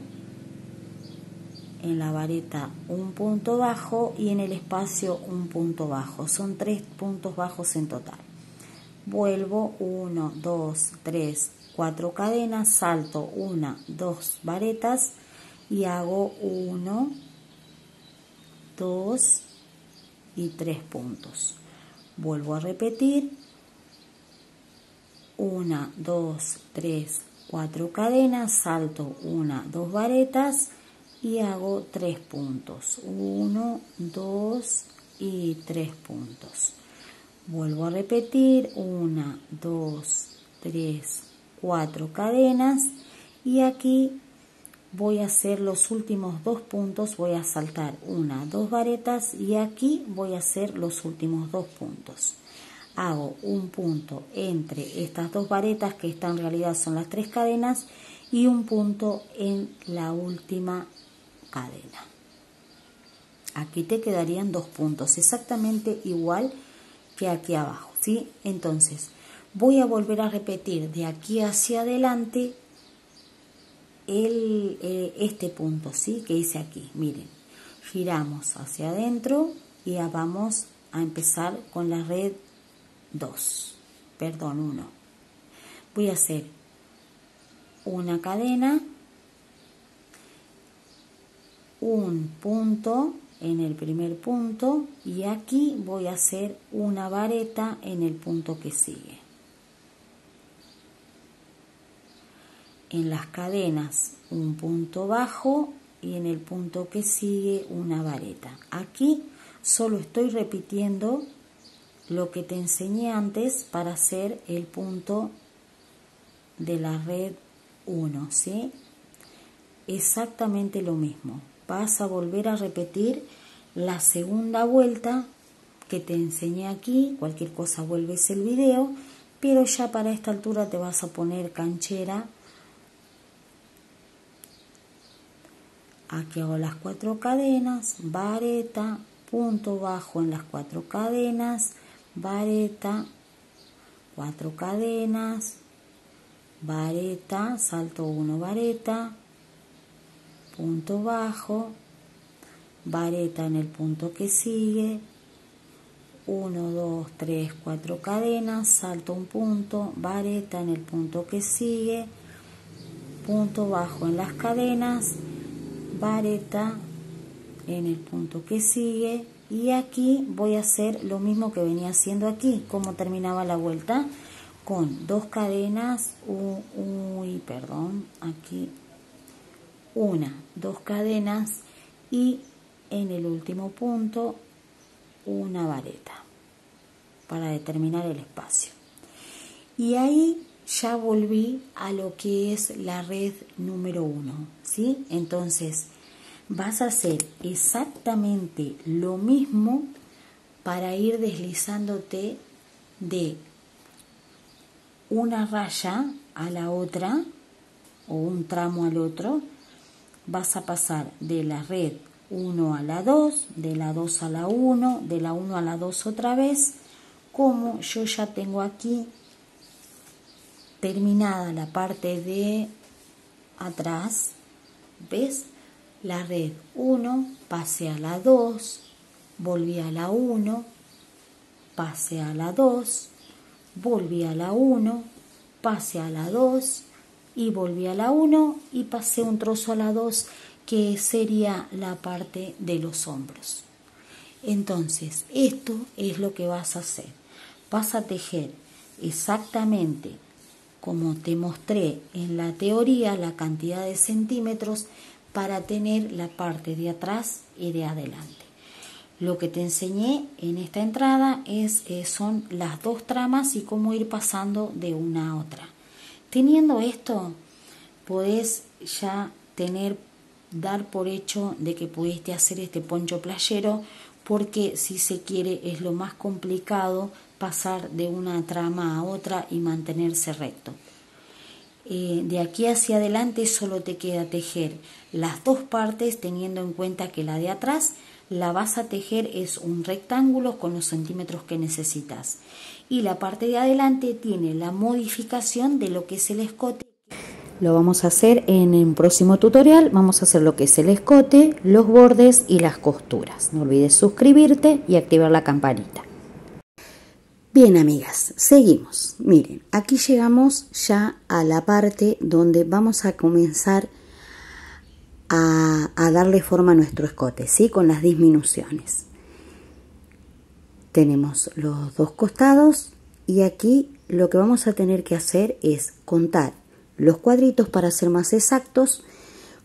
en la vareta un punto bajo y en el espacio un punto bajo. Son 3 puntos bajos en total. Vuelvo 1, 2, 3, 4 cadenas, salto 1, 2 varetas y hago 1, 2 y 3 puntos. Vuelvo a repetir 1, 2, 3, 4 cadenas, salto 1, 2 varetas y hago 3 puntos. 1, 2 y 3 puntos. Vuelvo a repetir 1, 2, 3, 4 cadenas y aquí voy a hacer los últimos 2 puntos, voy a saltar 1, 2 varetas y aquí voy a hacer los últimos 2 puntos. Hago un punto entre estas 2 varetas, que esta en realidad son las 3 cadenas, y un punto en la última cadena. Aquí te quedarían 2 puntos, exactamente igual que aquí abajo, ¿sí? Entonces voy a volver a repetir de aquí hacia adelante este punto, ¿sí? Que hice aquí, miren, giramos hacia adentro y ya vamos a empezar con la red 2, perdón, 1. Voy a hacer una cadena, un punto en el primer punto y aquí voy a hacer una vareta en el punto que sigue. En las cadenas un punto bajo y en el punto que sigue una vareta. Aquí solo estoy repitiendo lo que te enseñé antes para hacer el punto de la red 1, ¿sí? Exactamente lo mismo. Vas a volver a repetir la segunda vuelta que te enseñé aquí. Cualquier cosa vuelves el video, pero ya para esta altura te vas a poner canchera. Aquí hago las 4 cadenas, vareta, punto bajo en las 4 cadenas, vareta, 4 cadenas, vareta, salto 1, vareta, punto bajo, vareta en el punto que sigue, 1, 2, 3, 4 cadenas, salto un punto, vareta en el punto que sigue, punto bajo en las cadenas, vareta en el punto que sigue y aquí voy a hacer lo mismo que venía haciendo aquí, como terminaba la vuelta, con 2 cadenas, una, 2 cadenas y en el último punto una vareta para determinar el espacio. Y ahí ya volví a lo que es la red número 1, ¿sí? Entonces vas a hacer exactamente lo mismo para ir deslizándote de una raya a la otra o un tramo al otro. Vas a pasar de la red 1 a la 2, de la 2 a la 1, de la 1 a la 2 otra vez, como yo ya tengo aquí terminada la parte de atrás, ¿ves? La red 1, pasé a la 2, volví a la 1, pasé a la 2, volví a la 1, pasé a la 2 y volví a la 1 y pasé un trozo a la 2 que sería la parte de los hombros. Entonces, esto es lo que vas a hacer. Vas a tejer exactamente como te mostré en la teoría, la cantidad de centímetros para tener la parte de atrás y de adelante. Lo que te enseñé en esta entrada son las 2 tramas y cómo ir pasando de una a otra. Teniendo esto, podés ya dar por hecho de que pudiste hacer este poncho playero, porque si se quiere es lo más complicado pasar de una trama a otra y mantenerse recto. de aquí hacia adelante solo te queda tejer las dos partes, teniendo en cuenta que la de atrás la vas a tejer es un rectángulo con los centímetros que necesitas, y la parte de adelante tiene la modificación de lo que es el escote. Lo vamos a hacer en el próximo tutorial. Vamos a hacer lo que es el escote, los bordes y las costuras. No olvides suscribirte y activar la campanita. Bien, amigas, seguimos. Miren, aquí llegamos ya a la parte donde vamos a comenzar a darle forma a nuestro escote, ¿sí? Con las disminuciones. Tenemos los dos costados y aquí lo que vamos a tener que hacer es contar los cuadritos para ser más exactos,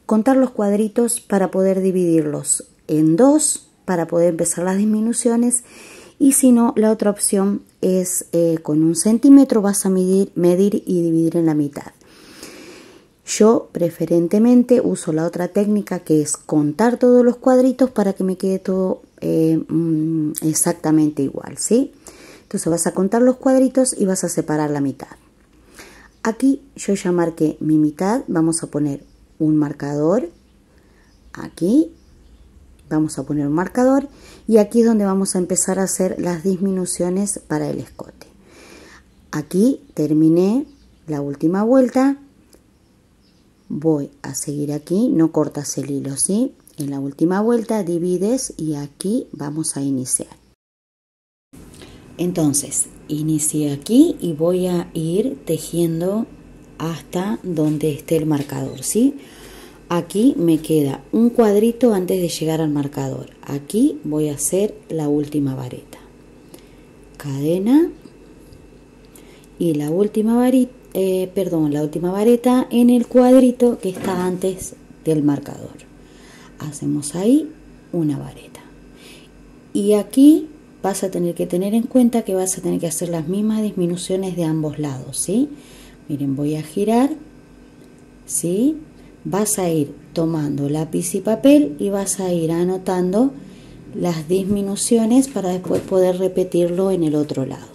contar los cuadritos para poder dividirlos en dos, para poder empezar las disminuciones. Y si no, la otra opción es con 1 centímetro vas a medir y dividir en la mitad. Yo preferentemente uso la otra técnica, que es contar todos los cuadritos para que me quede todo exactamente igual, ¿sí? Entonces vas a contar los cuadritos y vas a separar la mitad. Aquí yo ya marqué mi mitad, vamos a poner un marcador, aquí vamos a poner un marcador, y aquí es donde vamos a empezar a hacer las disminuciones para el escote. Aquí terminé la última vuelta, voy a seguir aquí, no cortas el hilo, ¿sí? En la última vuelta divides y aquí vamos a iniciar. Entonces inicié aquí y voy a ir tejiendo hasta donde esté el marcador, ¿sí? Aquí me queda un cuadrito antes de llegar al marcador. Aquí voy a hacer la última vareta, cadena y la última varita, la última vareta en el cuadrito que está antes del marcador. Hacemos ahí una vareta y aquí vas a tener que tener en cuenta que vas a tener que hacer las mismas disminuciones de ambos lados, ¿sí? Miren, voy a girar, ¿sí? Vas a ir tomando lápiz y papel y vas a ir anotando las disminuciones para después poder repetirlo en el otro lado.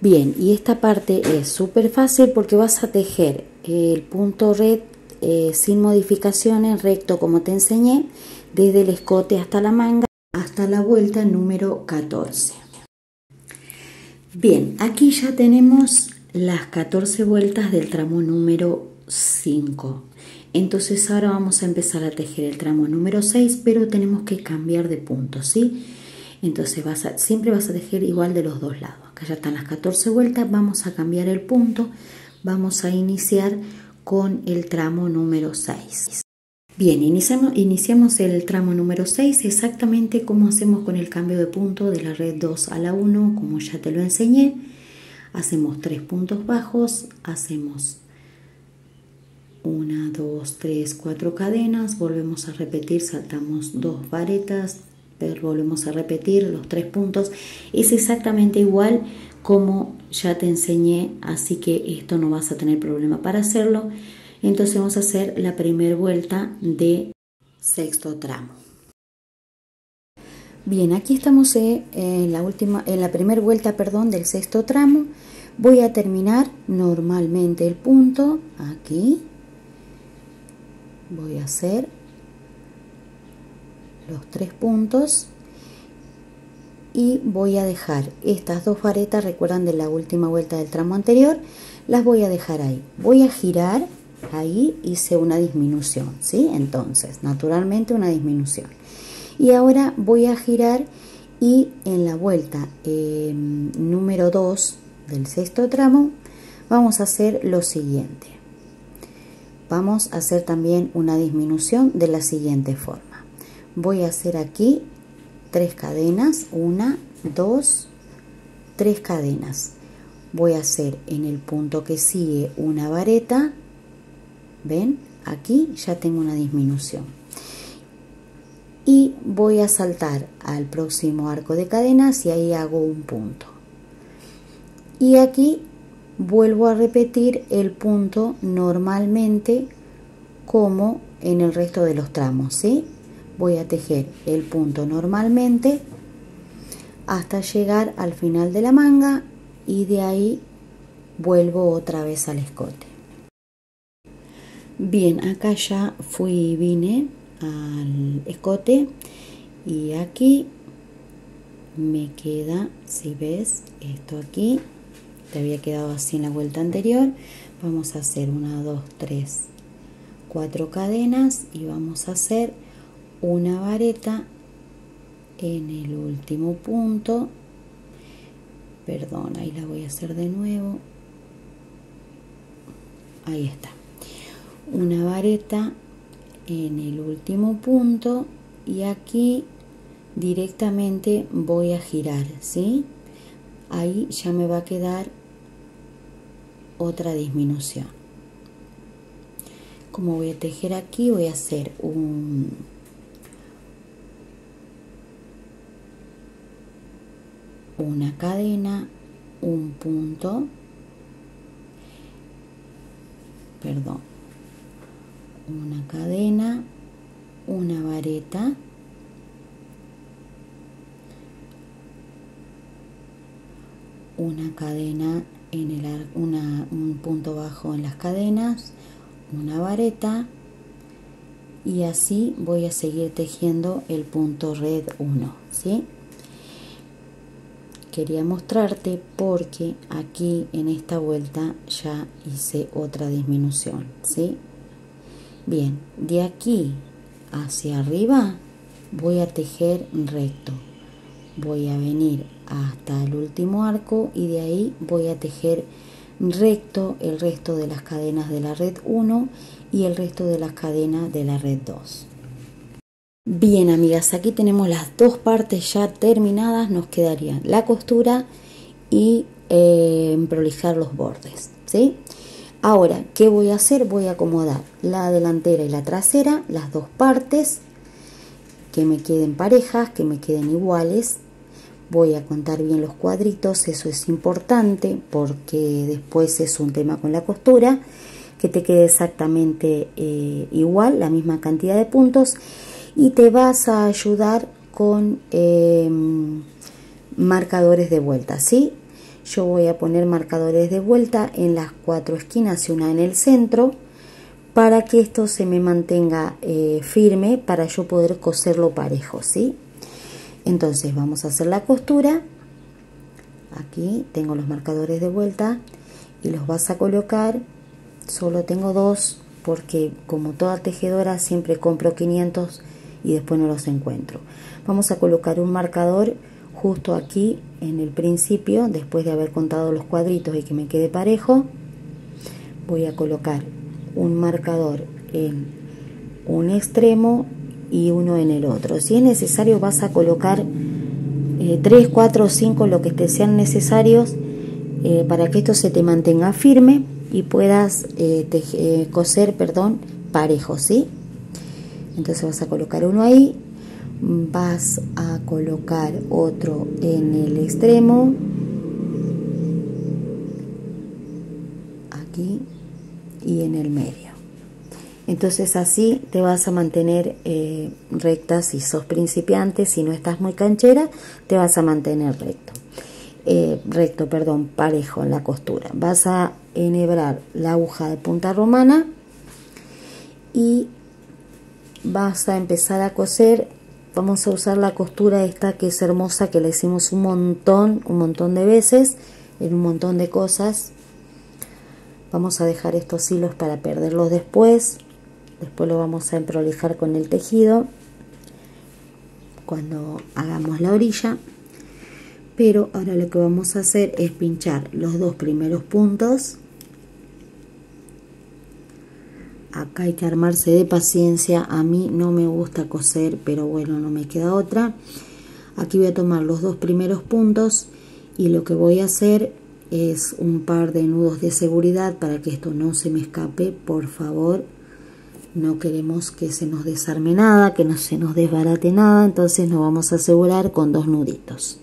Bien, y esta parte es súper fácil porque vas a tejer el punto red sin modificaciones, recto como te enseñé, desde el escote hasta la manga, hasta la vuelta número 14. Bien, aquí ya tenemos las 14 vueltas del tramo número 5. Entonces ahora vamos a empezar a tejer el tramo número 6, pero tenemos que cambiar de punto, ¿sí? Entonces siempre vas a tejer igual de los dos lados. Acá ya están las 14 vueltas, vamos a cambiar el punto, vamos a iniciar con el tramo número 6. Bien, iniciamos el tramo número 6 exactamente como hacemos con el cambio de punto de la red 2 a la 1, como ya te lo enseñé. Hacemos 3 puntos bajos, hacemos 1, 2, 3, 4 cadenas, volvemos a repetir, saltamos 2 varetas, volvemos a repetir los 3 puntos. Es exactamente igual como ya te enseñé, así que esto no vas a tener problema para hacerlo. Entonces vamos a hacer la primera vuelta de sexto tramo. Bien, aquí estamos en la primera vuelta, perdón, del sexto tramo. Voy a terminar normalmente el punto aquí, voy a hacer los 3 puntos y voy a dejar estas 2 varetas, recuerdan, de la última vuelta del tramo anterior, las voy a dejar ahí, voy a girar ahí, hice una disminución, ¿sí? Entonces naturalmente una disminución, y ahora voy a girar y en la vuelta número 2 del sexto tramo vamos a hacer lo siguiente, vamos a hacer también una disminución de la siguiente forma. Voy a hacer aquí 3 cadenas, 1, 2, 3 cadenas. Voy a hacer en el punto que sigue una vareta. ¿Ven? Aquí ya tengo una disminución. y voy a saltar al próximo arco de cadenas y ahí hago un punto. Y aquí vuelvo a repetir el punto normalmente como en el resto de los tramos, ¿sí? Voy a tejer el punto normalmente hasta llegar al final de la manga y de ahí vuelvo otra vez al escote. Bien, acá ya fui y vine al escote y aquí me queda, si ves, esto aquí te había quedado así en la vuelta anterior. Vamos a hacer 1, 2, 3, 4 cadenas y vamos a hacer una vareta en el último punto. Perdón, ahí la voy a hacer de nuevo. Ahí está, una vareta en el último punto y aquí directamente voy a girar, ¿sí? Ahí ya me va a quedar otra disminución. Como voy a tejer aquí, voy a hacer una cadena, un punto, perdón, una cadena, una vareta, una cadena en el arco, un punto bajo en las cadenas, una vareta, y así voy a seguir tejiendo el punto red 1, ¿sí? Quería mostrarte porque aquí en esta vuelta ya hice otra disminución, ¿sí? Bien, de aquí hacia arriba voy a tejer recto, voy a venir hasta el último arco y de ahí voy a tejer recto el resto de las cadenas de la red 1 y el resto de las cadenas de la red 2. Bien, amigas, aquí tenemos las dos partes ya terminadas. Nos quedaría la costura y prolijar los bordes, ¿sí? Ahora, ¿qué voy a hacer? Voy a acomodar la delantera y la trasera, las dos partes, que me queden parejas, que me queden iguales. Voy a contar bien los cuadritos, eso es importante porque después es un tema con la costura, que te quede exactamente igual, la misma cantidad de puntos, y te vas a ayudar con marcadores de vuelta, ¿sí? Yo voy a poner marcadores de vuelta en las 4 esquinas y una en el centro para que esto se me mantenga firme para yo poder coserlo parejo, ¿sí? Entonces vamos a hacer la costura. Aquí tengo los marcadores de vuelta y los vas a colocar. Solo tengo 2 porque como toda tejedora siempre compro 500 y después no los encuentro. Vamos a colocar un marcador justo aquí en el principio, después de haber contado los cuadritos y que me quede parejo. Voy a colocar un marcador en un extremo y uno en el otro. Si es necesario vas a colocar 3, 4 o 5, lo que te sean necesarios para que esto se te mantenga firme y puedas coser, perdón, parejo, ¿sí? Entonces vas a colocar uno ahí, vas a colocar otro en el extremo, aquí y en el medio. Entonces así te vas a mantener recta. Si sos principiante, si no estás muy canchera, te vas a mantener recto, parejo en la costura. Vas a enhebrar la aguja de punta romana y vas a empezar a coser. Vamos a usar la costura esta que es hermosa, que la hicimos un montón de veces en un montón de cosas. Vamos a dejar estos hilos para perderlos después. Después lo vamos a emprolijar con el tejido cuando hagamos la orilla. Pero ahora lo que vamos a hacer es pinchar los 2 primeros puntos. Acá hay que armarse de paciencia. A mí no me gusta coser, pero bueno, no me queda otra. Aquí voy a tomar los 2 primeros puntos y lo que voy a hacer es un par de nudos de seguridad para que esto no se me escape, por favor. no queremos que se nos desarme nada, que no se nos desbarate nada, entonces nos vamos a asegurar con dos nuditos.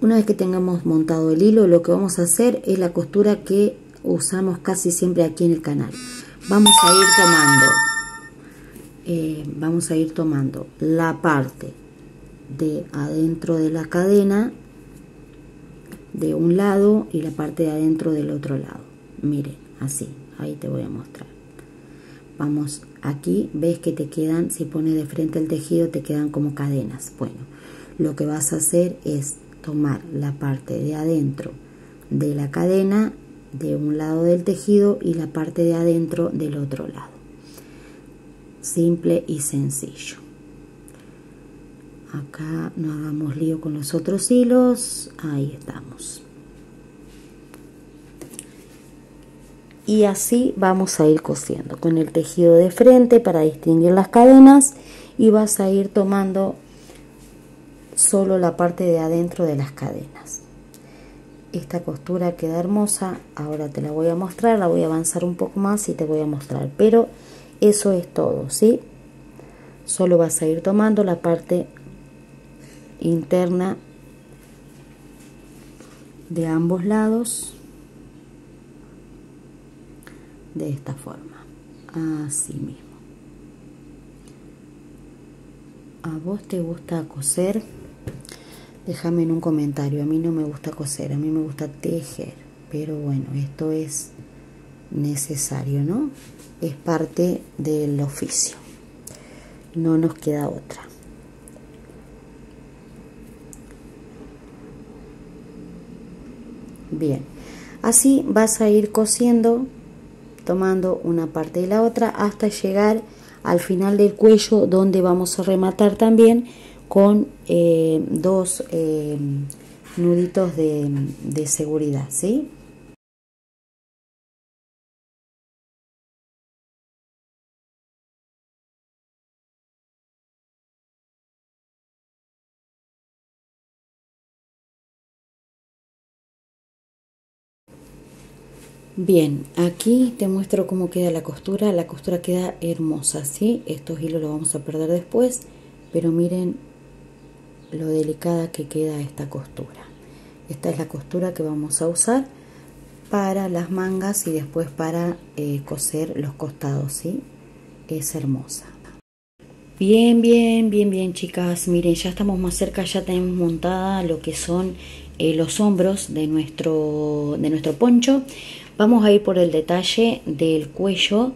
Una vez que tengamos montado el hilo, lo que vamos a hacer es la costura que usamos casi siempre aquí en el canal. Vamos a ir tomando la parte de adentro de la cadena de un lado y la parte de adentro del otro lado. Miren, así, ahí te voy a mostrar. Vamos aquí, ves que te quedan, si pones de frente el tejido, te quedan como cadenas. Bueno, lo que vas a hacer es tomar la parte de adentro de la cadena de un lado del tejido y la parte de adentro del otro lado. Simple y sencillo. Acá no hagamos lío con los otros hilos. Ahí estamos. Y así vamos a ir cosiendo con el tejido de frente para distinguir las cadenas, y vas a ir tomando solo la parte de adentro de las cadenas. Esta costura queda hermosa. Ahora te la voy a mostrar, la voy a avanzar un poco más y te voy a mostrar, pero eso es todo, ¿sí? Solo vas a ir tomando la parte interna de ambos lados, de esta forma, así mismo. ¿A vos te gusta coser? Déjame en un comentario. A mí no me gusta coser, a mí me gusta tejer, pero bueno, esto es necesario, ¿no? Es parte del oficio, no nos queda otra. Bien, así vas a ir cosiendo, tomando una parte de la otra hasta llegar al final del cuello, donde vamos a rematar también con dos nuditos de seguridad, ¿sí? Bien, aquí te muestro cómo queda la costura. La costura queda hermosa, ¿sí? Estos hilos los vamos a perder después, pero miren lo delicada que queda esta costura. Esta es la costura que vamos a usar para las mangas y después para coser los costados, ¿sí? Es hermosa. Bien, bien, bien, bien, chicas. Miren, ya estamos más cerca, ya tenemos montada lo que son los hombros de nuestro poncho. Vamos a ir por el detalle del cuello,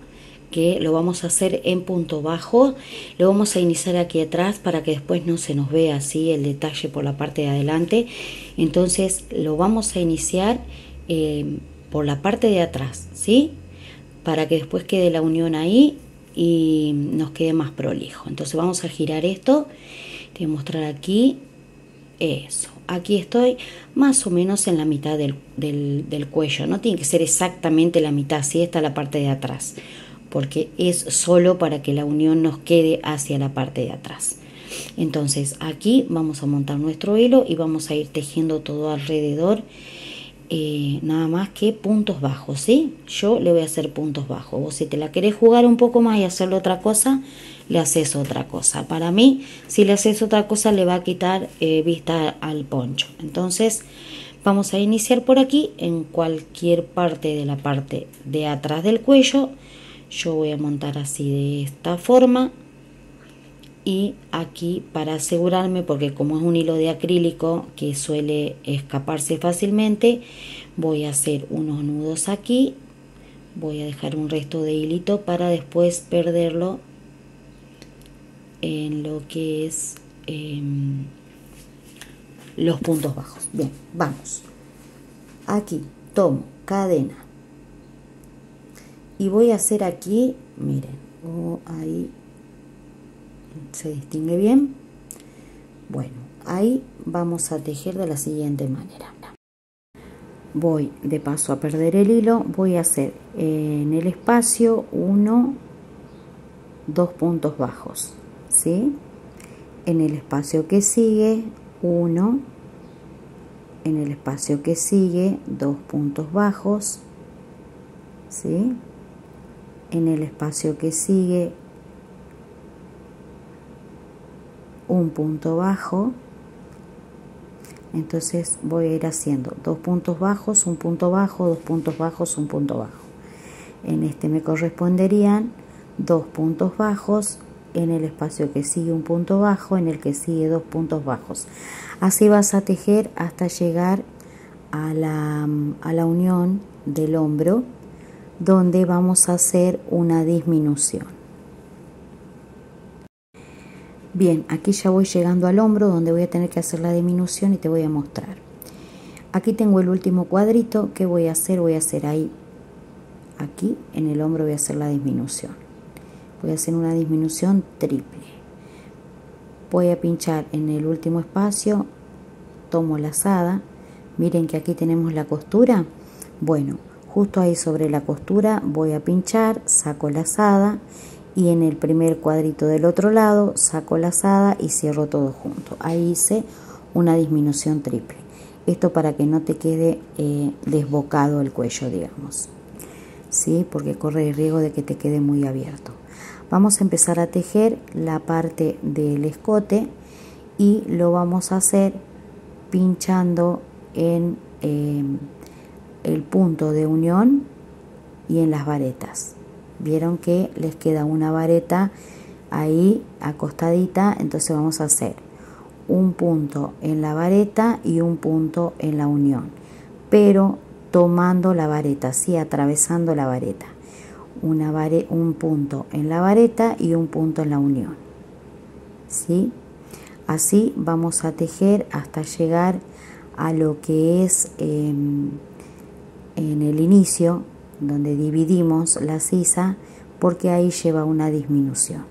que lo vamos a hacer en punto bajo. Lo vamos a iniciar aquí atrás para que después no se nos vea así el detalle por la parte de adelante. Entonces lo vamos a iniciar por la parte de atrás, ¿sí? Para que después quede la unión ahí y nos quede más prolijo. Entonces vamos a girar esto. Te voy a mostrar aquí. Eso, aquí estoy más o menos en la mitad del cuello. No tiene que ser exactamente la mitad, si está la parte de atrás, porque es solo para que la unión nos quede hacia la parte de atrás. Entonces aquí vamos a montar nuestro hilo y vamos a ir tejiendo todo alrededor, nada más que puntos bajos, ¿sí? Yo le voy a hacer puntos bajos. Vos, si te la querés jugar un poco más y hacerle otra cosa, le haces otra cosa. Para mí, si le haces otra cosa, le va a quitar vista al poncho. Entonces vamos a iniciar por aquí, en cualquier parte de la parte de atrás del cuello. Yo voy a montar así, de esta forma, y aquí, para asegurarme, porque como es un hilo de acrílico que suele escaparse fácilmente, voy a hacer unos nudos aquí. Voy a dejar un resto de hilito para después perderlo en lo que es los puntos bajos. Bien, vamos aquí, tomo cadena y voy a hacer aquí, miren, ahí se distingue bien. Bueno, ahí vamos a tejer de la siguiente manera. Voy de paso a perder el hilo. Voy a hacer en el espacio 1, 2 puntos bajos, ¿sí? En el espacio que sigue 1, en el espacio que sigue 2 puntos bajos, ¿sí? En el espacio que sigue, un punto bajo. Entonces voy a ir haciendo dos puntos bajos, un punto bajo, dos puntos bajos, un punto bajo. En este me corresponderían dos puntos bajos, en el espacio que sigue un punto bajo, en el que sigue dos puntos bajos. Así vas a tejer hasta llegar a la unión del hombro, donde vamos a hacer una disminución. Bien, aquí ya voy llegando al hombro, donde voy a tener que hacer la disminución, y te voy a mostrar. Aquí tengo el último cuadrito. ¿Qué voy a hacer? Voy a hacer ahí, aquí en el hombro voy a hacer la disminución. Voy a hacer una disminución triple. Voy a pinchar en el último espacio, tomo lazada. Miren que aquí tenemos la costura. Bueno, justo ahí sobre la costura voy a pinchar, saco lazada. Y en el primer cuadrito del otro lado saco lazada y cierro todo junto. Ahí hice una disminución triple. Esto para que no te quede desbocado el cuello, digamos, ¿sí? Porque corre el riesgo de que te quede muy abierto. Vamos a empezar a tejer la parte del escote y lo vamos a hacer pinchando en el punto de unión y en las varetas. Vieron que les queda una vareta ahí acostadita, entonces vamos a hacer un punto en la vareta y un punto en la unión, pero tomando la vareta, ¿sí? Atravesando la vareta, un punto en la vareta y un punto en la unión, ¿sí? Así vamos a tejer hasta llegar a lo que es en el inicio, donde dividimos la sisa, porque ahí lleva una disminución.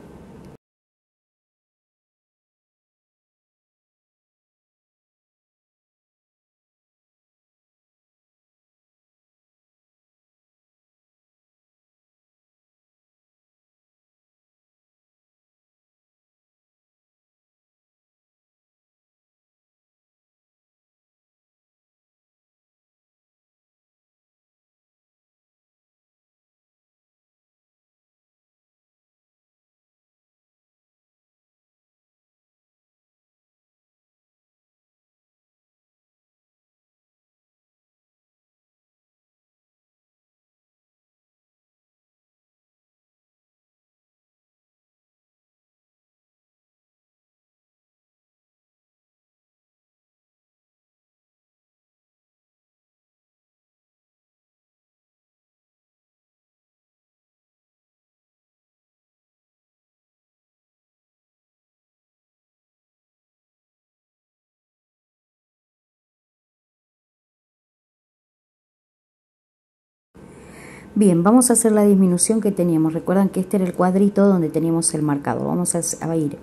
Bien, vamos a hacer la disminución que teníamos. Recuerdan que este era el cuadrito donde teníamos el marcador. Vamos a ir,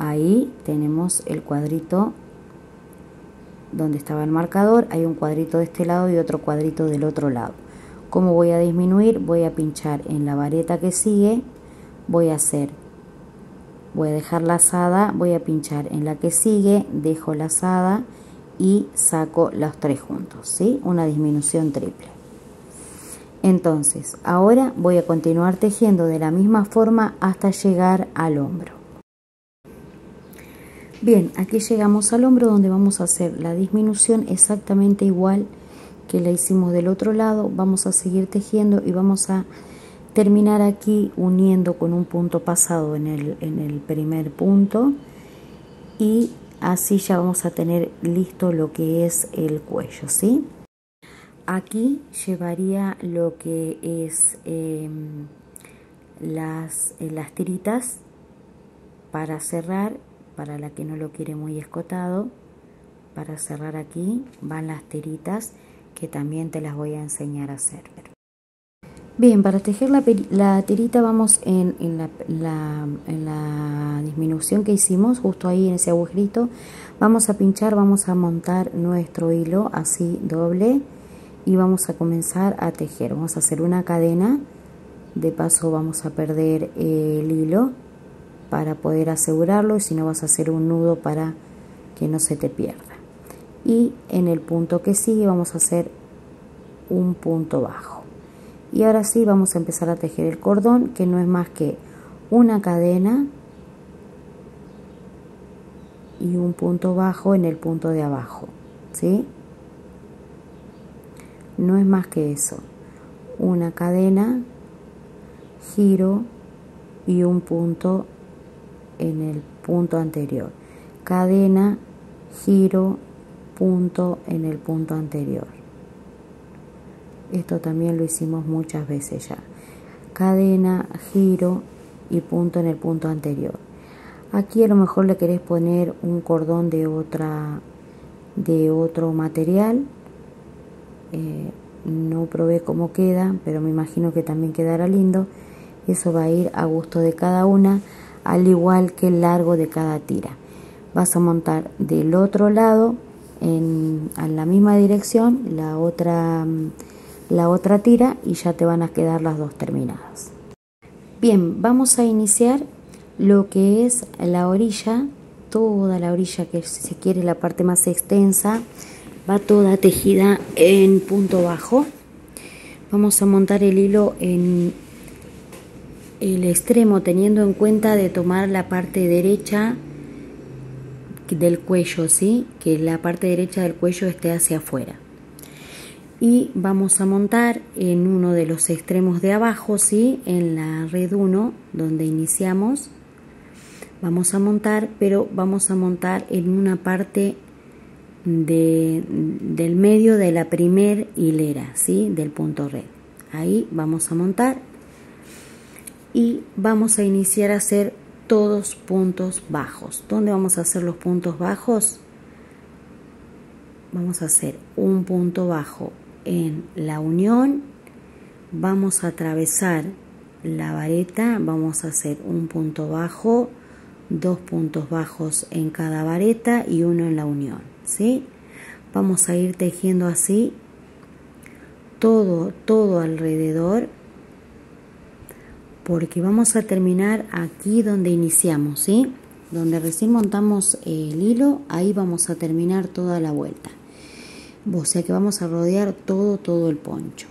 ahí tenemos el cuadrito donde estaba el marcador. Hay un cuadrito de este lado y otro cuadrito del otro lado. ¿Cómo voy a disminuir? Voy a pinchar en la vareta que sigue, voy a dejar lazada, voy a pinchar en la que sigue, dejo lazada y saco los tres juntos, ¿sí? Una disminución triple. Entonces, ahora voy a continuar tejiendo de la misma forma hasta llegar al hombro. Bien, aquí llegamos al hombro, donde vamos a hacer la disminución exactamente igual que la hicimos del otro lado. Vamos a seguir tejiendo y vamos a terminar aquí uniendo con un punto pasado en el primer punto. Y así ya vamos a tener listo lo que es el cuello, ¿sí? Aquí llevaría lo que es las tiritas para cerrar, para la que no lo quiere muy escotado. Para cerrar aquí van las tiritas, que también te las voy a enseñar a hacer. Bien, para tejer la tirita vamos en la disminución que hicimos, justo ahí en ese agujerito. Vamos a pinchar, vamos a montar nuestro hilo así doble. Y vamos a comenzar a tejer. Vamos a hacer una cadena, de paso vamos a perder el hilo para poder asegurarlo, y si no vas a hacer un nudo para que no se te pierda. Y en el punto que sigue vamos a hacer un punto bajo, Y ahora sí vamos a empezar a tejer el cordón, que no es más que una cadena y un punto bajo en el punto de abajo, ¿sí? No es más que eso, una cadena, giro y un punto en el punto anterior, cadena, giro, punto en el punto anterior. Esto también lo hicimos muchas veces ya, cadena, giro y punto en el punto anterior. Aquí a lo mejor le querés poner un cordón de otro material, no probé cómo queda, pero me imagino que también quedará lindo. Eso va a ir a gusto de cada una, al igual que el largo de cada tira. Vas a montar del otro lado, en la misma dirección, la otra tira y ya te van a quedar las dos terminadas. Bien, vamos a iniciar lo que es la orilla, toda la orilla que se quiere, la parte más extensa, va toda tejida en punto bajo. Vamos a montar el hilo en el extremo, teniendo en cuenta de tomar la parte derecha del cuello, ¿sí? Que la parte derecha del cuello esté hacia afuera. Y vamos a montar en uno de los extremos de abajo, ¿sí? En la red 1 donde iniciamos, vamos a montar, pero vamos a montar en una parte del medio de la primer hilera, ¿sí? Del punto red. Ahí vamos a montar y vamos a iniciar a hacer todos puntos bajos. ¿Dónde vamos a hacer los puntos bajos? Vamos a hacer un punto bajo en la unión, vamos a atravesar la vareta, vamos a hacer un punto bajo, dos puntos bajos en cada vareta y uno en la unión, ¿sí? Vamos a ir tejiendo así todo alrededor, porque vamos a terminar aquí donde iniciamos, ¿sí? Donde recién montamos el hilo, ahí vamos a terminar toda la vuelta. O sea que vamos a rodear todo el poncho.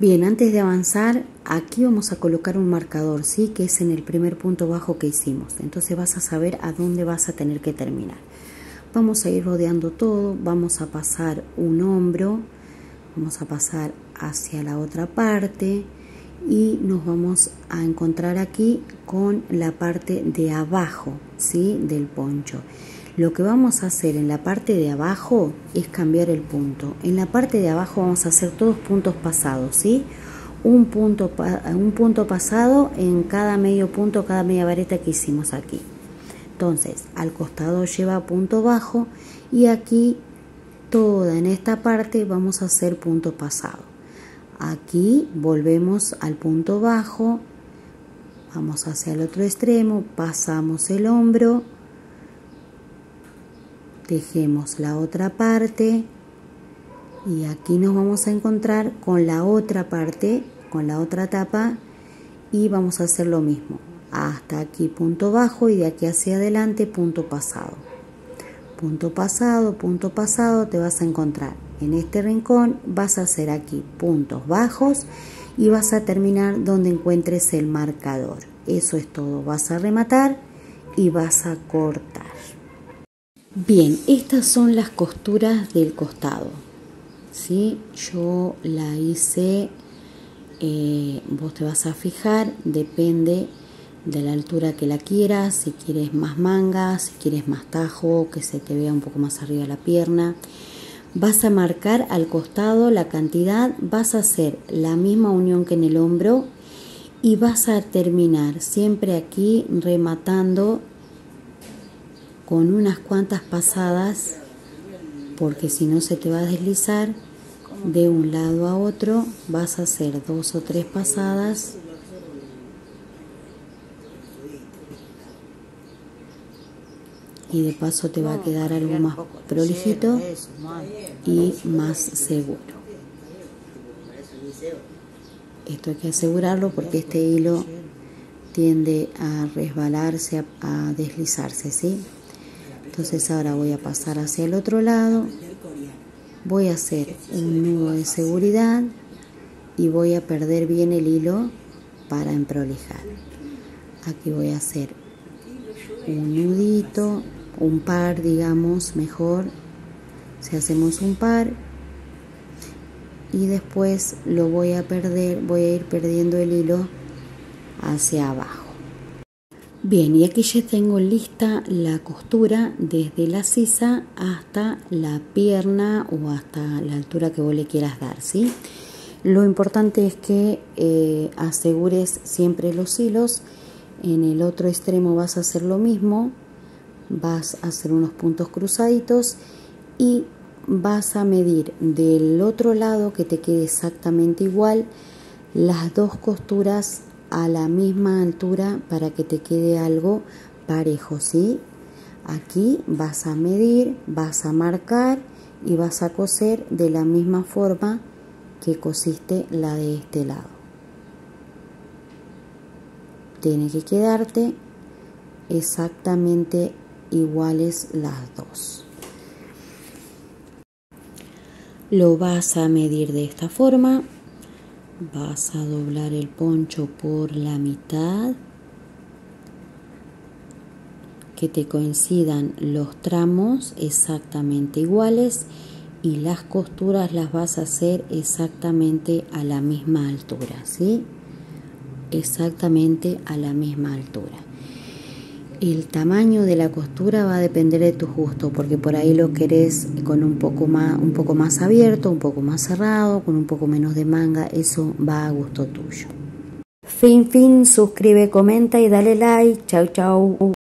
Bien, antes de avanzar, aquí vamos a colocar un marcador, ¿sí? Que es en el primer punto bajo que hicimos. Entonces vas a saber a dónde vas a tener que terminar. Vamos a ir rodeando todo, vamos a pasar un hombro, vamos a pasar hacia la otra parte y nos vamos a encontrar aquí con la parte de abajo, ¿sí? Del poncho. Lo que vamos a hacer en la parte de abajo es cambiar el punto. En la parte de abajo vamos a hacer todos puntos pasados, ¿sí? Un punto pasado en cada medio punto, cada media vareta que hicimos aquí. Entonces, al costado lleva punto bajo y aquí, toda en esta parte, vamos a hacer punto pasado. Aquí volvemos al punto bajo, vamos hacia el otro extremo, pasamos el hombro, tejemos la otra parte y aquí nos vamos a encontrar con la otra parte, con la otra tapa, y vamos a hacer lo mismo hasta aquí punto bajo y de aquí hacia adelante punto pasado, punto pasado, punto pasado. Te vas a encontrar en este rincón, vas a hacer aquí puntos bajos y vas a terminar donde encuentres el marcador. Eso es todo, vas a rematar y vas a cortar. Bien, estas son las costuras del costado, ¿sí? Yo la hice, vos te vas a fijar, depende de la altura que la quieras, si quieres más manga, si quieres más tajo, que se te vea un poco más arriba la pierna. Vas a marcar al costado la cantidad, vas a hacer la misma unión que en el hombro y vas a terminar siempre aquí rematando con unas cuantas pasadas, porque si no se te va a deslizar de un lado a otro. Vas a hacer dos o tres pasadas y de paso te va a quedar algo más prolijito y más seguro. Esto hay que asegurarlo porque este hilo tiende a resbalarse, a deslizarse, ¿sí? Entonces ahora voy a pasar hacia el otro lado, voy a hacer un nudo de seguridad y voy a perder bien el hilo para emprolijar. Aquí voy a hacer un nudito, un par, digamos, mejor si hacemos un par, y después lo voy a perder, voy a ir perdiendo el hilo hacia abajo. Bien, y aquí ya tengo lista la costura desde la sisa hasta la pierna o hasta la altura que vos le quieras dar, ¿sí? Lo importante es que asegures siempre los hilos. En el otro extremo vas a hacer lo mismo, vas a hacer unos puntos cruzaditos y vas a medir del otro lado que te quede exactamente igual las dos costuras a la misma altura para que te quede algo parejo, ¿sí? Aquí vas a medir, vas a marcar y vas a coser de la misma forma que cosiste la de este lado. Tiene que quedarte exactamente iguales las dos. Lo vas a medir de esta forma. Vas a doblar el poncho por la mitad, que te coincidan los tramos exactamente iguales y las costuras las vas a hacer exactamente a la misma altura, ¿sí? Exactamente a la misma altura. El tamaño de la costura va a depender de tu gusto, porque por ahí lo querés con un poco más abierto, un poco más cerrado, con un poco menos de manga, eso va a gusto tuyo. Fin, suscribe, comenta y dale like. Chau, chau.